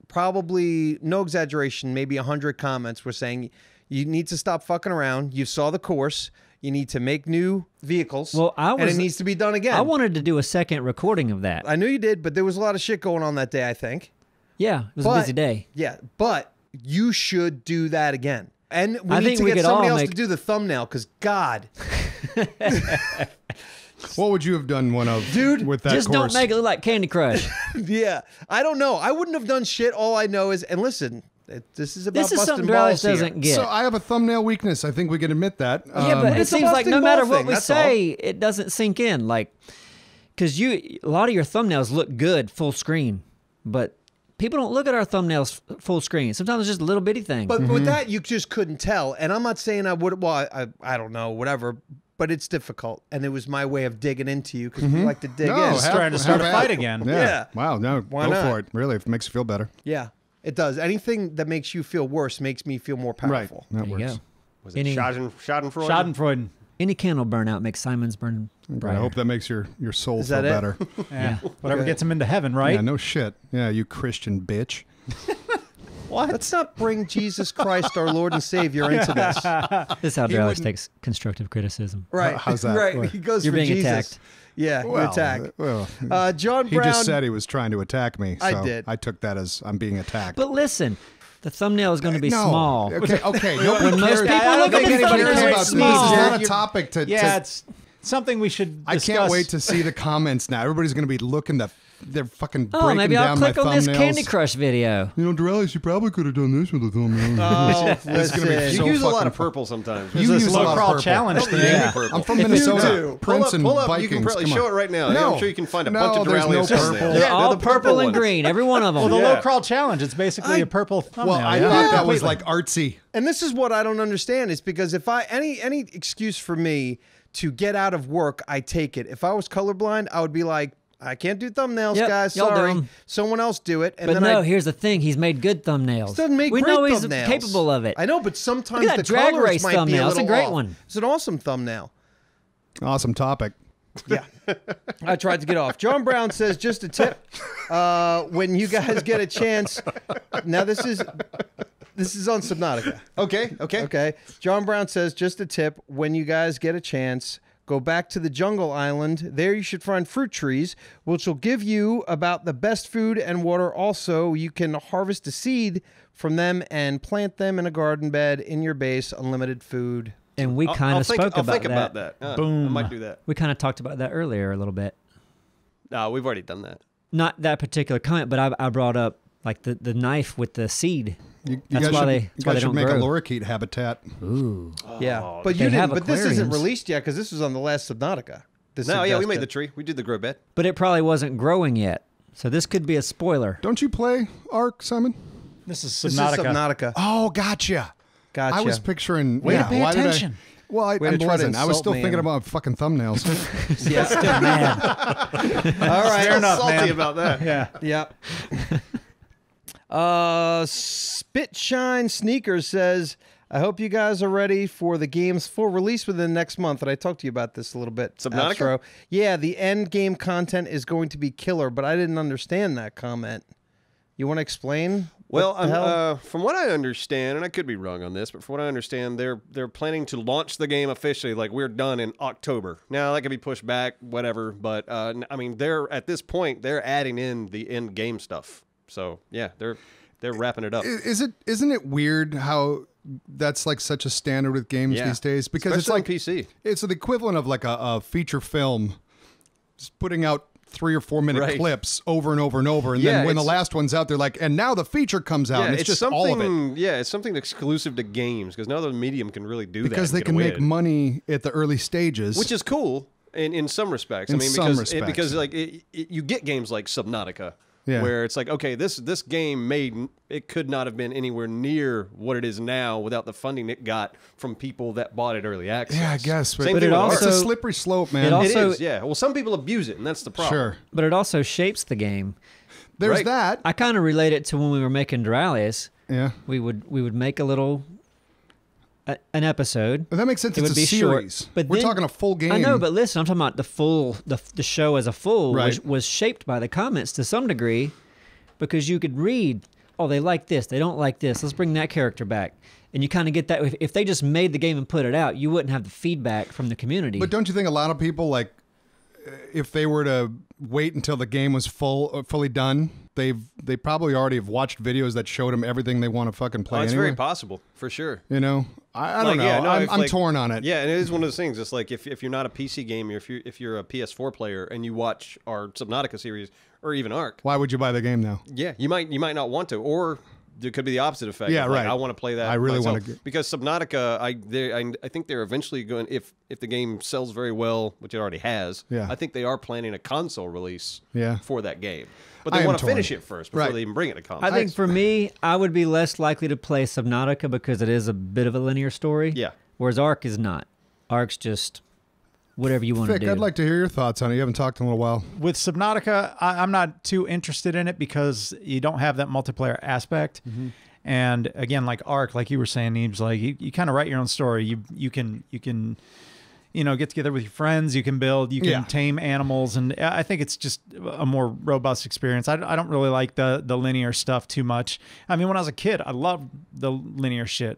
probably no exaggeration, maybe 100 comments were saying you need to stop fucking around. You saw the course. You need to make new vehicles, and it needs to be done again. I wanted to do a second recording of that. I knew you did, but there was a lot of shit going on that day, I think. Yeah, it was a busy day. Yeah, but you should do that again. And we need to get somebody else to do the thumbnail, because, God. What would you have done one of, dude? With that course? Just don't make it look like Candy Crush. Yeah, I don't know. I wouldn't have done shit. All I know is, and listen... This is about busting balls. This is something Dollar doesn't get. So I have a thumbnail weakness. I think we can admit that. Yeah, but it seems like no matter what we say, it doesn't sink in. Like, because a lot of your thumbnails look good full screen, but people don't look at our thumbnails full screen. Sometimes it's just little bitty things. But with that, you just couldn't tell. And I'm not saying I would. Well, I don't know, whatever. But it's difficult, and it was my way of digging into you because we like to dig in. Trying to start a fight again. Yeah. Wow. No. Go for it. Really, it makes you feel better. Yeah. It does. Anything that makes you feel worse makes me feel more powerful. Right. That works. Go. Was it Schadenfreude? Schadenfreude. Any candle burnout makes Simon's burn brighter. I hope that makes your soul feel better. Yeah. Whatever gets him into heaven, right? Yeah, no shit. Yeah, you Christian bitch. What? Let's not bring Jesus Christ, our Lord and Savior, into this. This is how Doraleous takes constructive criticism. Right. How's that? Right. What? He goes for Jesus. You're being attacked. Yeah, well, you're attacked. Well, John Brown. He just said he was trying to attack me. So I did. I took that as I'm being attacked. But listen. The thumbnail is going to be small. Okay, okay. When most people look at the thumbnail, it's small. It's not a topic to... Yeah, it's something we should discuss. I can't wait to see the comments now. Everybody's going to be looking to... They're fucking breaking down my thumbnails. Oh, maybe I'll click on this Candy Crush video. You know, Doraleous, you probably could have done this with a thumbnail. Oh, this is going to be so fucking... You use a lot of purple sometimes. You use a lot of purple. Challenge thing. I'm from Minnesota. Prince and Vikings. You can probably show it right now. I'm sure you can find a bunch of Doraleous. They're all purple and green. Every one of them. Well, the low crawl challenge, it's basically a purple thumbnail. Well, I thought that was like artsy. And this is what I don't understand. It's because if I... Any excuse for me to get out of work, I take it. If I was colorblind, I would be like... I can't do thumbnails, guys. Sorry. Someone else do it. And but then here's the thing. He's made good thumbnails. He doesn't make great thumbnails. We know he's capable of it. I know, but sometimes the Drag Race thumbnail is a great one. It's an awesome thumbnail. Awesome topic. Yeah. I tried to get off. John Brown says, just a tip. When you guys get a chance. Now, this is on Subnautica. Okay, okay. Okay. John Brown says, just a tip. When you guys get a chance... Go back to the jungle island. There you should find fruit trees, which will give you about the best food and water. Also, you can harvest a seed from them and plant them in a garden bed in your base. Unlimited food. And we kind of spoke about that. Boom. I might do that. We kind of talked about that earlier a little bit. No, we've already done that. Not that particular comment, but I brought up like the knife with the seed. You guys should make a lorikeet habitat. Ooh. Yeah. But you didn't, but this isn't released yet because this was on the last Subnautica. Yeah, we made the tree. We did the grow bed. But it probably wasn't growing yet. So this could be a spoiler. Don't you play Ark, Simon? This is Subnautica. Oh, gotcha. Gotcha. I was picturing... Way to pay attention. Well, I wasn't. I was still thinking about fucking thumbnails. Yeah, still mad. All right. Fair enough, man. Salty about that. Yeah. Yep. Spitshine Sneakers says, I hope you guys are ready for the game's full release within the next month. And I talked to you about this a little bit. Subnautica? Yeah, the end game content is going to be killer, but I didn't understand that comment. You want to explain? Well, from what I understand, and I could be wrong on this, but from what I understand, they're planning to launch the game officially, like we're done in October. Now, that could be pushed back, whatever, but I mean, at this point, they're adding in the end game stuff. So yeah, they're wrapping it up. Isn't it weird how that's like such a standard with games these days? Because especially it's like PC. It's the equivalent of like a feature film, just putting out 3 or 4 minute clips over and over and over, and then when the last one's out, they're like, and now the feature comes out. Yeah, and it's just all of it. Yeah, it's something exclusive to games because now the medium can really do that because they can make money at the early stages, which is cool in some respects. I mean, because like you get games like Subnautica. Yeah. Where it's like, okay, this game it could not have been anywhere near what it is now without the funding it got from people that bought it early access. Yeah, I guess. But it also, it's a slippery slope, man. It is, yeah. Well, some people abuse it, and that's the problem. Sure. But it also shapes the game. There's that. I kind of relate it to when we were making Doraleous. Yeah. We would make a little... an episode. Well, that makes sense. It would be a series. Short, but we're talking a full game. I know, but listen, I'm talking about the full, the show as a full, which was shaped by the comments to some degree, because you could read, oh, they like this, they don't like this. Let's bring that character back, and you kind of get that. If they just made the game and put it out, you wouldn't have the feedback from the community. But don't you think a lot of people like, if they were to wait until the game was fully done, they probably already have watched videos that showed them everything they want to fucking play. It's very possible, for sure. You know, I don't know. Yeah, no, I'm like, torn on it. Yeah, and it is one of those things. It's like if you're not a PC gamer, if you're a PS4 player and you watch our Subnautica series or even Ark, why would you buy the game now? Yeah, you might not want to, or there could be the opposite effect. Yeah, like, right. I want to play that. I really want to, because Subnautica. I think they're eventually going, if the game sells very well, which it already has. Yeah. I think they are planning a console release. Yeah. For that game, but they want to finish it first before they even bring it to console. I think for me, I would be less likely to play Subnautica because it is a bit of a linear story. Yeah. Whereas Ark is not. Ark's just whatever you want to do. Vic, I'd like to hear your thoughts on it. You haven't talked in a little while. With Subnautica, I'm not too interested in it because you don't have that multiplayer aspect. Mm-hmm. And again, like Ark, like you were saying, Neebs, like you kind of write your own story. You can get together with your friends. You can build. You can tame animals, and I think it's just a more robust experience. I don't really like the linear stuff too much. I mean, when I was a kid, I loved the linear shit,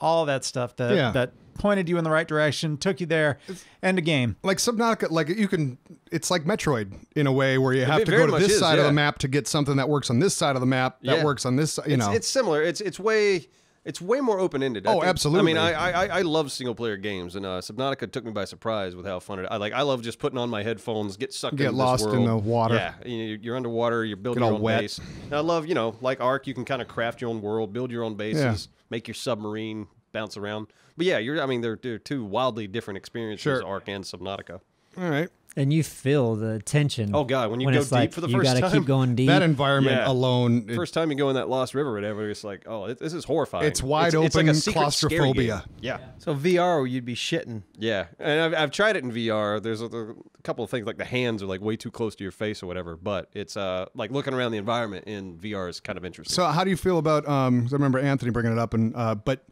all that stuff that that pointed you in the right direction, took you there, end of game. Like Subnautica, like you can, it's like Metroid in a way where you have to go to this side of the map to get something that works on this side of the map that works on this. It's similar. It's way more open ended. Oh, absolutely. I mean, I love single player games, and Subnautica took me by surprise with how fun it. I love just putting on my headphones, get sucked into this world, get lost in the water. Yeah, you're underwater. You're building your own base. And I love like Ark, you can kind of craft your own world, build your own bases, make your submarine, bounce around. But yeah, I mean, they're two wildly different experiences, Ark and Subnautica. All right. And you feel the tension. Oh God, when you go deep like, for the first time, you gotta keep going deep. That environment alone. First time you go in that Lost River, or whatever, it's like, oh, this is horrifying. It's wide open, it's like a claustrophobia. Yeah. So VR, you'd be shitting. Yeah, and I've tried it in VR. There's a couple of things like the hands are like way too close to your face or whatever, but it's like looking around the environment in VR is kind of interesting. So how do you feel about? I remember Anthony bringing it up, and but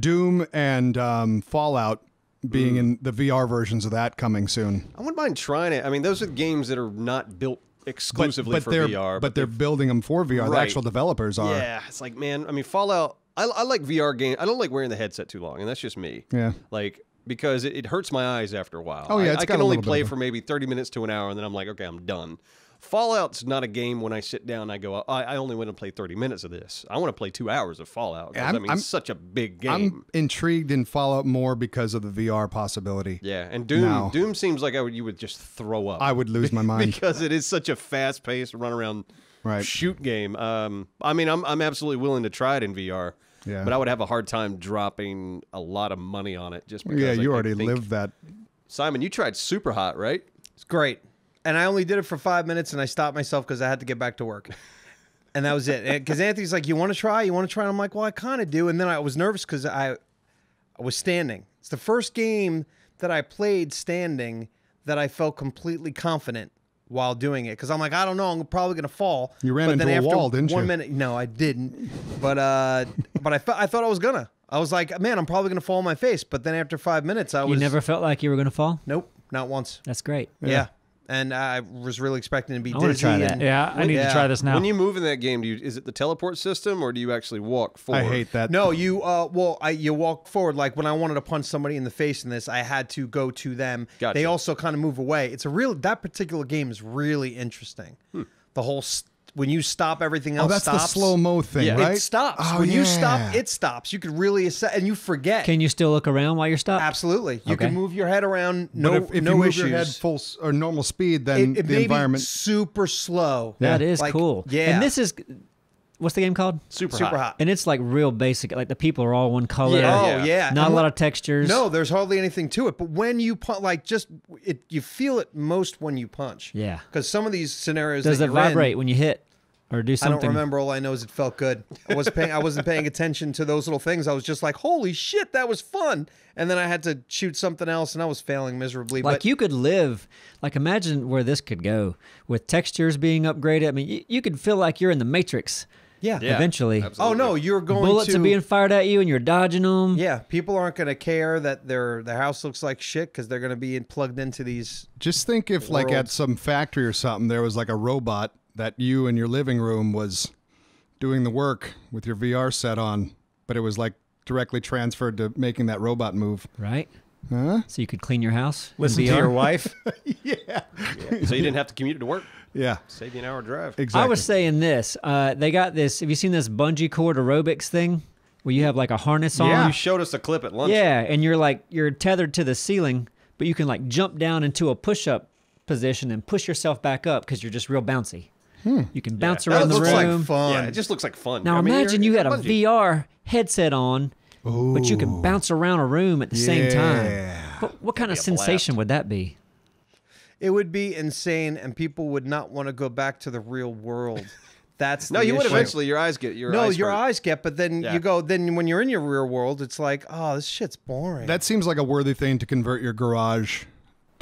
Doom and Fallout. Being in the VR versions of that coming soon. I wouldn't mind trying it. I mean, those are games that are not built exclusively for VR. But they're building them for VR. Right. The actual developers are. Yeah, it's like, man, I mean, Fallout, I like VR games. I don't like wearing the headset too long, and that's just me. Yeah. Like, because it hurts my eyes after a while. Oh, yeah, I can only play for maybe 30 minutes to an hour, and then I'm like, okay, I'm done. Fallout's not a game when I sit down and I go, I only want to play 30 minutes of this. I want to play 2 hours of Fallout. I mean, it's such a big game. I'm intrigued in Fallout more because of the VR possibility. Yeah, and Doom seems like you would just throw up. I would lose my mind. Because it is such a fast-paced, run-around shoot game. I mean, I'm absolutely willing to try it in VR. Yeah. But I would have a hard time dropping a lot of money on it just because you already lived that. Simon, you tried Superhot, right? It's great. And I only did it for 5 minutes, and I stopped myself because I had to get back to work. And that was it. Because Anthony's like, you want to try? You want to try? And I'm like, well, I kind of do. And then I was nervous because I was standing. It's the first game that I played standing that I felt completely confident while doing it. Because I'm like, I don't know. I'm probably going to fall. You ran into a wall, didn't you? 1 minute. No, I didn't. But, I thought I was going to. I was like, man, I'm probably going to fall on my face. But then after 5 minutes, I was... You never felt like you were going to fall? Nope. Not once. That's great. Yeah. And I was really expecting to be dizzy. Try that. Yeah, I need to try this now. When you move in that game, is it the teleport system or do you actually walk forward? I hate that. No, you you walk forward. Like when I wanted to punch somebody in the face in this, I had to go to them. Gotcha. They also kind of move away. It's that particular game is really interesting. Hmm. The whole when you stop, everything else stops. Oh, that's the slow-mo thing, right? It stops. Oh, when you stop, it stops. You could really... And you forget. Can you still look around while you're stopped? Absolutely. You can move your head around, no issues. Move your head full or normal speed, then the environment... It may be super slow. Yeah. That is like, cool. Yeah. And this is... What's the game called? Superhot. And it's like real basic. Like the people are all one color. Yeah. Oh, yeah. Not a lot of textures. No, there's hardly anything to it. But when you punch, like you feel it most when you punch. Yeah. Because some of these scenarios. Does it vibrate when you hit or do something? I don't remember. All I know is it felt good. I wasn't paying attention to those little things. I was just like, holy shit, that was fun. And then I had to shoot something else and I was failing miserably. Like you could live, like imagine where this could go with textures being upgraded. I mean, you could feel like you're in the Matrix. Yeah. Eventually. Absolutely. Oh, no, you're going Bullets are being fired at you and you're dodging them. Yeah. People aren't going to care that their house looks like shit because they're going to be plugged into these Just think if, worlds. Like, at some factory or something, there was, like, a robot that you in your living room was doing the work with your VR set on, but it was, like, directly transferred to making that robot move. Right. Huh? So you could clean your house. Listen to your wife. So you didn't have to commute to work. Yeah. Save you an hour drive. Exactly. I was saying this. They got this. Have you seen this bungee cord aerobics thing where you have like a harness on? Yeah. You showed us a clip at lunch. Yeah. And you're tethered to the ceiling, but you can like jump down into a push-up position and push yourself back up because you're just real bouncy. Hmm. You can bounce around the room. Like fun. Yeah, it just looks like fun. Now imagine you had a VR headset on. Ooh. But you can bounce around a room at the same time. What kind of sensation would that be? It would be insane, and people would not want to go back to the real world. That's the issue. Would eventually. Your eyes get but then you go. Then when you're in your real world, it's like, oh, this shit's boring. That seems like a worthy thing to convert your garage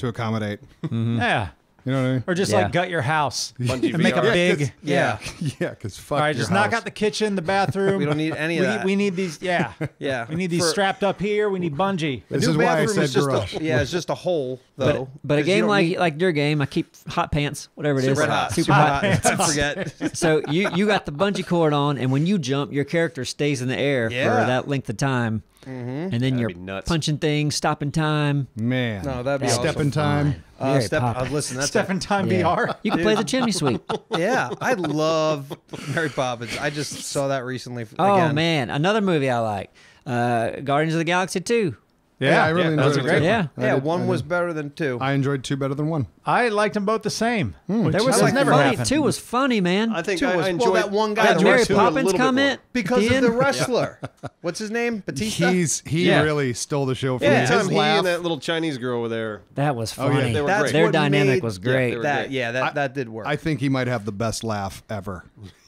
to accommodate. Mm-hmm. Yeah. You know what I mean? Or just like gut your house and make a big because fuck. All right, just knock out the kitchen, the bathroom. We don't need any of that. We need these. Yeah, yeah. We need these strapped up here. We need bungee. This is why I said garage. Yeah, it's just a hole though. But a game like your game, I keep hot pants, whatever it is, super hot. Don't forget. So you got the bungee cord on, and when you jump, your character stays in the air for that length of time. Mm-hmm. And then you're punching things, stopping time. Man, no, that'd be awesome. Stepping time. Listen, that's stepping time VR. You can play the chimney sweep. Yeah, I love Mary Poppins. I just saw that recently. Oh man, another movie I like, Guardians of the Galaxy 2. Yeah, yeah, I really enjoyed it. Yeah, one was better than two. I enjoyed two better than one. I liked them both the same. There was never happened. Two was funny, man. I think I enjoyed that one guy. That Mary Poppins comment because of the wrestler. What's his name? Batista. He really stole the show from him and that little Chinese girl over there. That was funny. Their dynamic was great. Yeah, that did work. I think he might have the best laugh ever.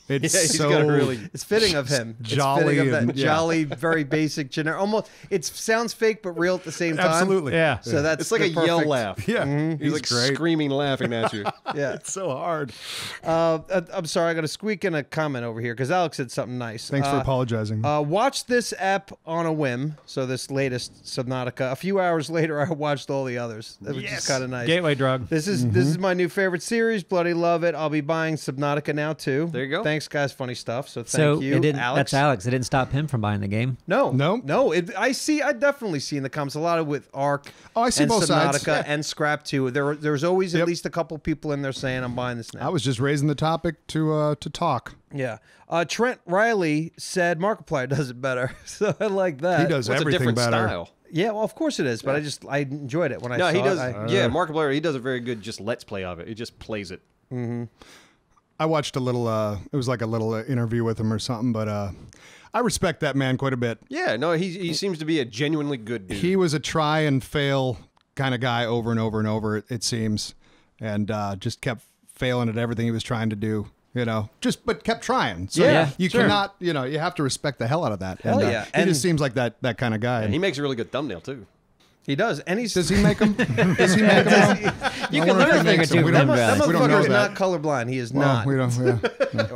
It's it's fitting of him. Jolly, jolly, very basic, generic. Almost, it sounds fake but real at the same time. Absolutely, yeah. So that's it's like a perfect yell laugh. Yeah, he's like screaming, laughing at you. Yeah, it's so hard. I'm sorry, I got to squeak in a comment over here because Alex said something nice. Thanks for apologizing. Watched this app on a whim. So this latest Subnautica. A few hours later, I watched all the others. It was just kind of nice. Gateway drug. This is my new favorite series. Bloody love it. I'll be buying Subnautica now too. There you go. Thanks, guys. Funny stuff. So thank you, Alex. That's Alex. It didn't stop him from buying the game. No, no, no. I definitely see in the comments a lot of with Ark. Oh, I see and both Subnautica sides. Yeah. And Scrap too. There's always at least a couple people in there saying I'm buying this now. I was just raising the topic to talk. Yeah, Trent Riley said Markiplier does it better. So I like that. He does everything better. Style. Yeah, well, of course it is, but I enjoyed it when I saw it. Yeah, Markiplier, he does a very good just let's play of it. He just plays it. Mm-hmm. I watched a little, it was like a little interview with him or something, but I respect that man quite a bit. Yeah, no, he seems to be a genuinely good dude. He was a try and fail kind of guy over and over and over, it seems, and just kept failing at everything he was trying to do, you know, but kept trying. So yeah, you cannot, you know, you have to respect the hell out of that. Hell and, yeah. He just seems like that kind of guy. And he makes a really good thumbnail, too. He does, and he's... Does he make them? Does he make them? You can learn a thing or two. That motherfucker is not colorblind. He is not. We don't,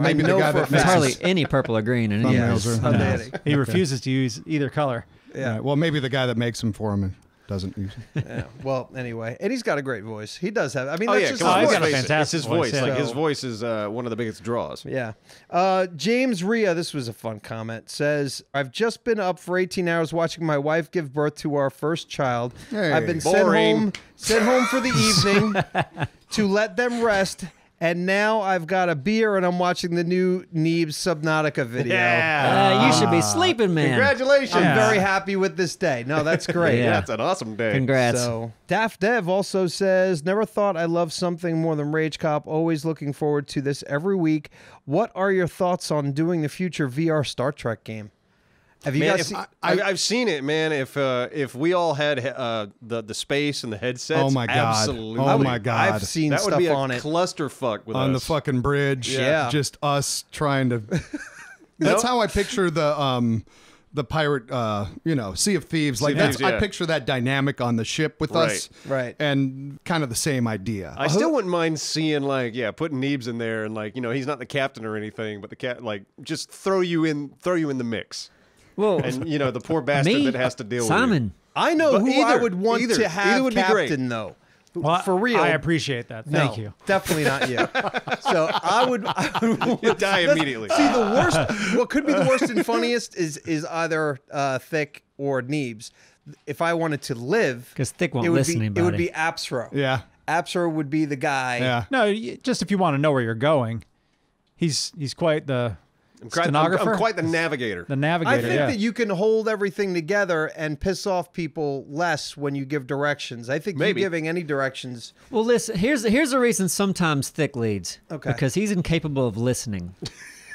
Maybe the guy that makes hardly any purple or green in any of his thumbnails. He refuses to use either color. Yeah. Well, maybe the guy that makes them for him and doesn't use them. Yeah. Well, anyway, and he's got a great voice. He does have... I mean, that's just his voice. He's got a fantastic voice. Like, his voice is one of the biggest draws. Yeah. James Rhea, this was a fun comment, says, I've just been up for 18 hours watching my wife give birth to our first child. Hey, I've been sent home for the evening to let them rest. And now I've got a beer and I'm watching the new Neebs Subnautica video. Yeah. You should be sleeping, man. Congratulations. I'm very happy with this day. No, that's great. Yeah, that's an awesome day. Congrats. So, Daft Dev also says, never thought I loved something more than Rage Cop. Always looking forward to this every week. What are your thoughts on doing the future VR Star Trek game? Have you guys seen? I've seen it, man. If we all had the space and the headsets, oh my god, absolutely. Oh my god, I've seen that stuff would be on it. Clusterfuck with on us. The fucking bridge, yeah. Just us trying to. That's how I picture the pirate, you know, Sea of Thieves. Like that's, I picture that dynamic on the ship with us, right? And kind of the same idea. I still wouldn't mind seeing like, putting Neebs in there and like, you know, he's not the captain or anything, but the like just throw you in the mix. Well, and you know the poor bastard that has to deal with Simon. I know but who I would want to have would captain though. Well, for real, I appreciate that. Thank you. Definitely not you. So I would die immediately. See the worst. What could be the worst and funniest is either Thick or Neebs. If I wanted to live, because Thick won't listen to anybody. It would be Absro. Yeah, Absro would be the guy. Yeah. No, just if you want to know where you're going, he's quite the. I'm quite the navigator. The navigator. I think that you can hold everything together and piss off people less when you give directions. I think you're giving any directions. Well, listen. Here's the reason sometimes Thick leads. Okay. Because he's incapable of listening.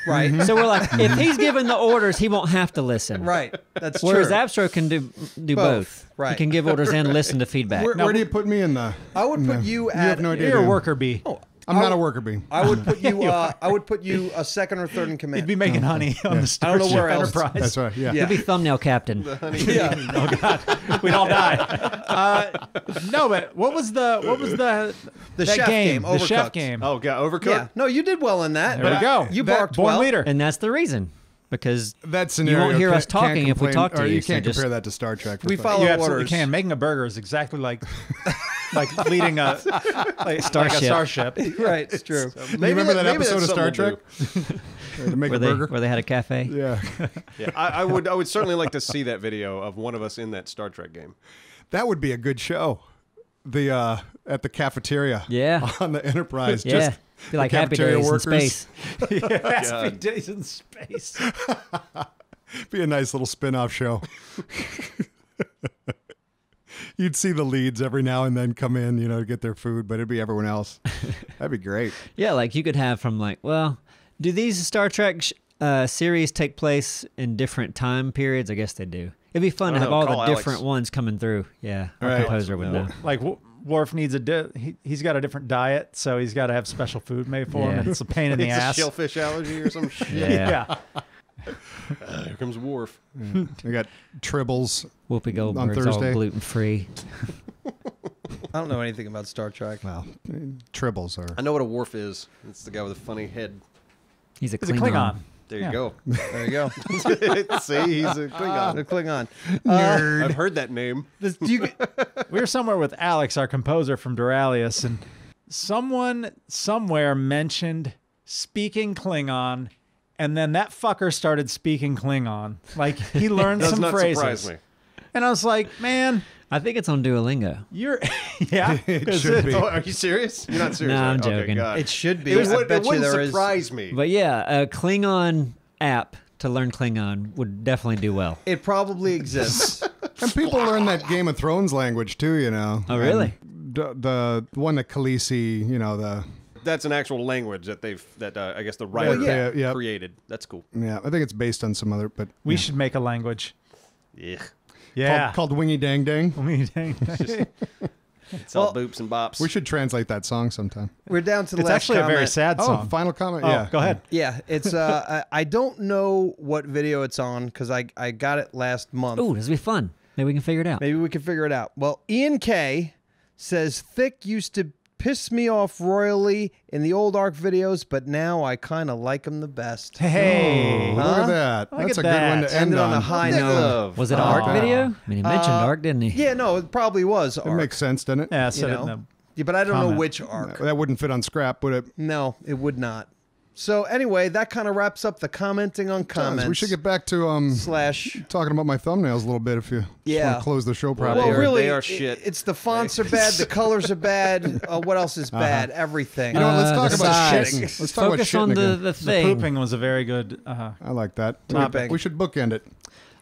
Right. Mm-hmm. So we're like, if he's given the orders, he won't have to listen. Right. That's true. Whereas Abstro can do both. Right. He can give orders and listen to feedback. Where do you put me in the? I would put you at. You have no idea. You're a worker bee. Oh, I'm not a worker bee. I would put you. I would put you a second or third in command. You'd be making honey on the Starship Enterprise. That's right. Yeah. You'd be thumbnail captain. The honey. Yeah. Oh God, we'd all die. No, but what was the chef game? The chef game. Oh God, Overcooked. Yeah. No, you did well in that. There we go. You barked well. Leader. And that's the reason. Because that you won't hear us talking if we talk to you. You can't compare that to Star Trek. We follow orders. You can. Making a burger is exactly like leading a starship. Right, it's true. So maybe remember that episode of Star Trek? To make a burger? Where they had a cafe? Yeah. Yeah. I would certainly like to see that video of one of us in that Star Trek game. That would be a good show. The at the cafeteria. Yeah. On the Enterprise. Yeah. Just be like Happy Days in space. Yeah, Happy Days in space. Be a nice little spin-off show. You'd see the leads every now and then come in, you know, to get their food, but it'd be everyone else. That'd be great. Yeah, like you could have from like, well, do these Star Trek series take place in different time periods? I guess they do. It'd be fun to have all the different ones coming through. Yeah, our composer would know. Like, Worf needs he's got a different diet, so he's got to have special food made for him. And it's a pain in the ass. A shellfish allergy or some shit. Yeah. Here comes Worf. Yeah. We got Tribbles. Whoopi Goldberg's all gluten free. I don't know anything about Star Trek. Well, Tribbles are. I know what a Worf is. It's the guy with a funny head. He's a Klingon. There you go. There you go. See, he's a Klingon. A Klingon. Nerd. I've heard that name. We were somewhere with Alex, our composer from Doraleous, and someone somewhere mentioned speaking Klingon, and then that fucker started speaking Klingon. Like, he learned some phrases. Surprise me. And I was like, man. I think it's on Duolingo. You're, yeah. It should be. Oh, are you serious? You're not serious. No, I'm joking. Okay, God. It should be. It wouldn't surprise me. But yeah, a Klingon app to learn Klingon would definitely do well. It probably exists. And people learn that Game of Thrones language too, you know. Oh, really? The one that Khaleesi, you know, the... That's an actual language that they've, I guess the writer created. That's cool. Yeah, I think it's based on some other, but... We should make a language. Yeah. Yeah, called Wingy Dang-Dang. Wingy Dang-Dang. It's all boops and bops. We should translate that song sometime. We're down to the last comment. It's actually a very sad song. Oh, final comment. Oh, yeah, go ahead. Yeah, it's. I don't know what video it's on because I got it last month. Ooh, this will be fun. Maybe we can figure it out. Maybe we can figure it out. Well, Ian K says Thick used to piss me off royally in the old ARK videos, but now I kind of like them the best. Hey, look at that. That's a good one to end on. A high note. Was it an ARK video? I mean, he mentioned ARK, didn't he? Yeah, no, it probably was ARK. It makes sense, doesn't it? Yeah, but I don't know which ARK. That wouldn't fit on Scrap, would it? No, it would not. So anyway, that kind of wraps up the commenting on comments. We should get back to talking about my thumbnails a little bit if you want to close the show properly. Well, really, they are shit. It's the fonts are bad, the colors are bad. What else is bad? Everything. You know, let's talk about shitting. Let's talk about shitting again. The thing. The pooping was a very good. I like that topic. We should bookend it.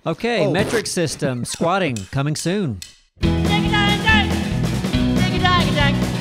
Okay, metric system squatting coming soon. Dang-a-dang-a-dang. Dang-a-dang-a-dang.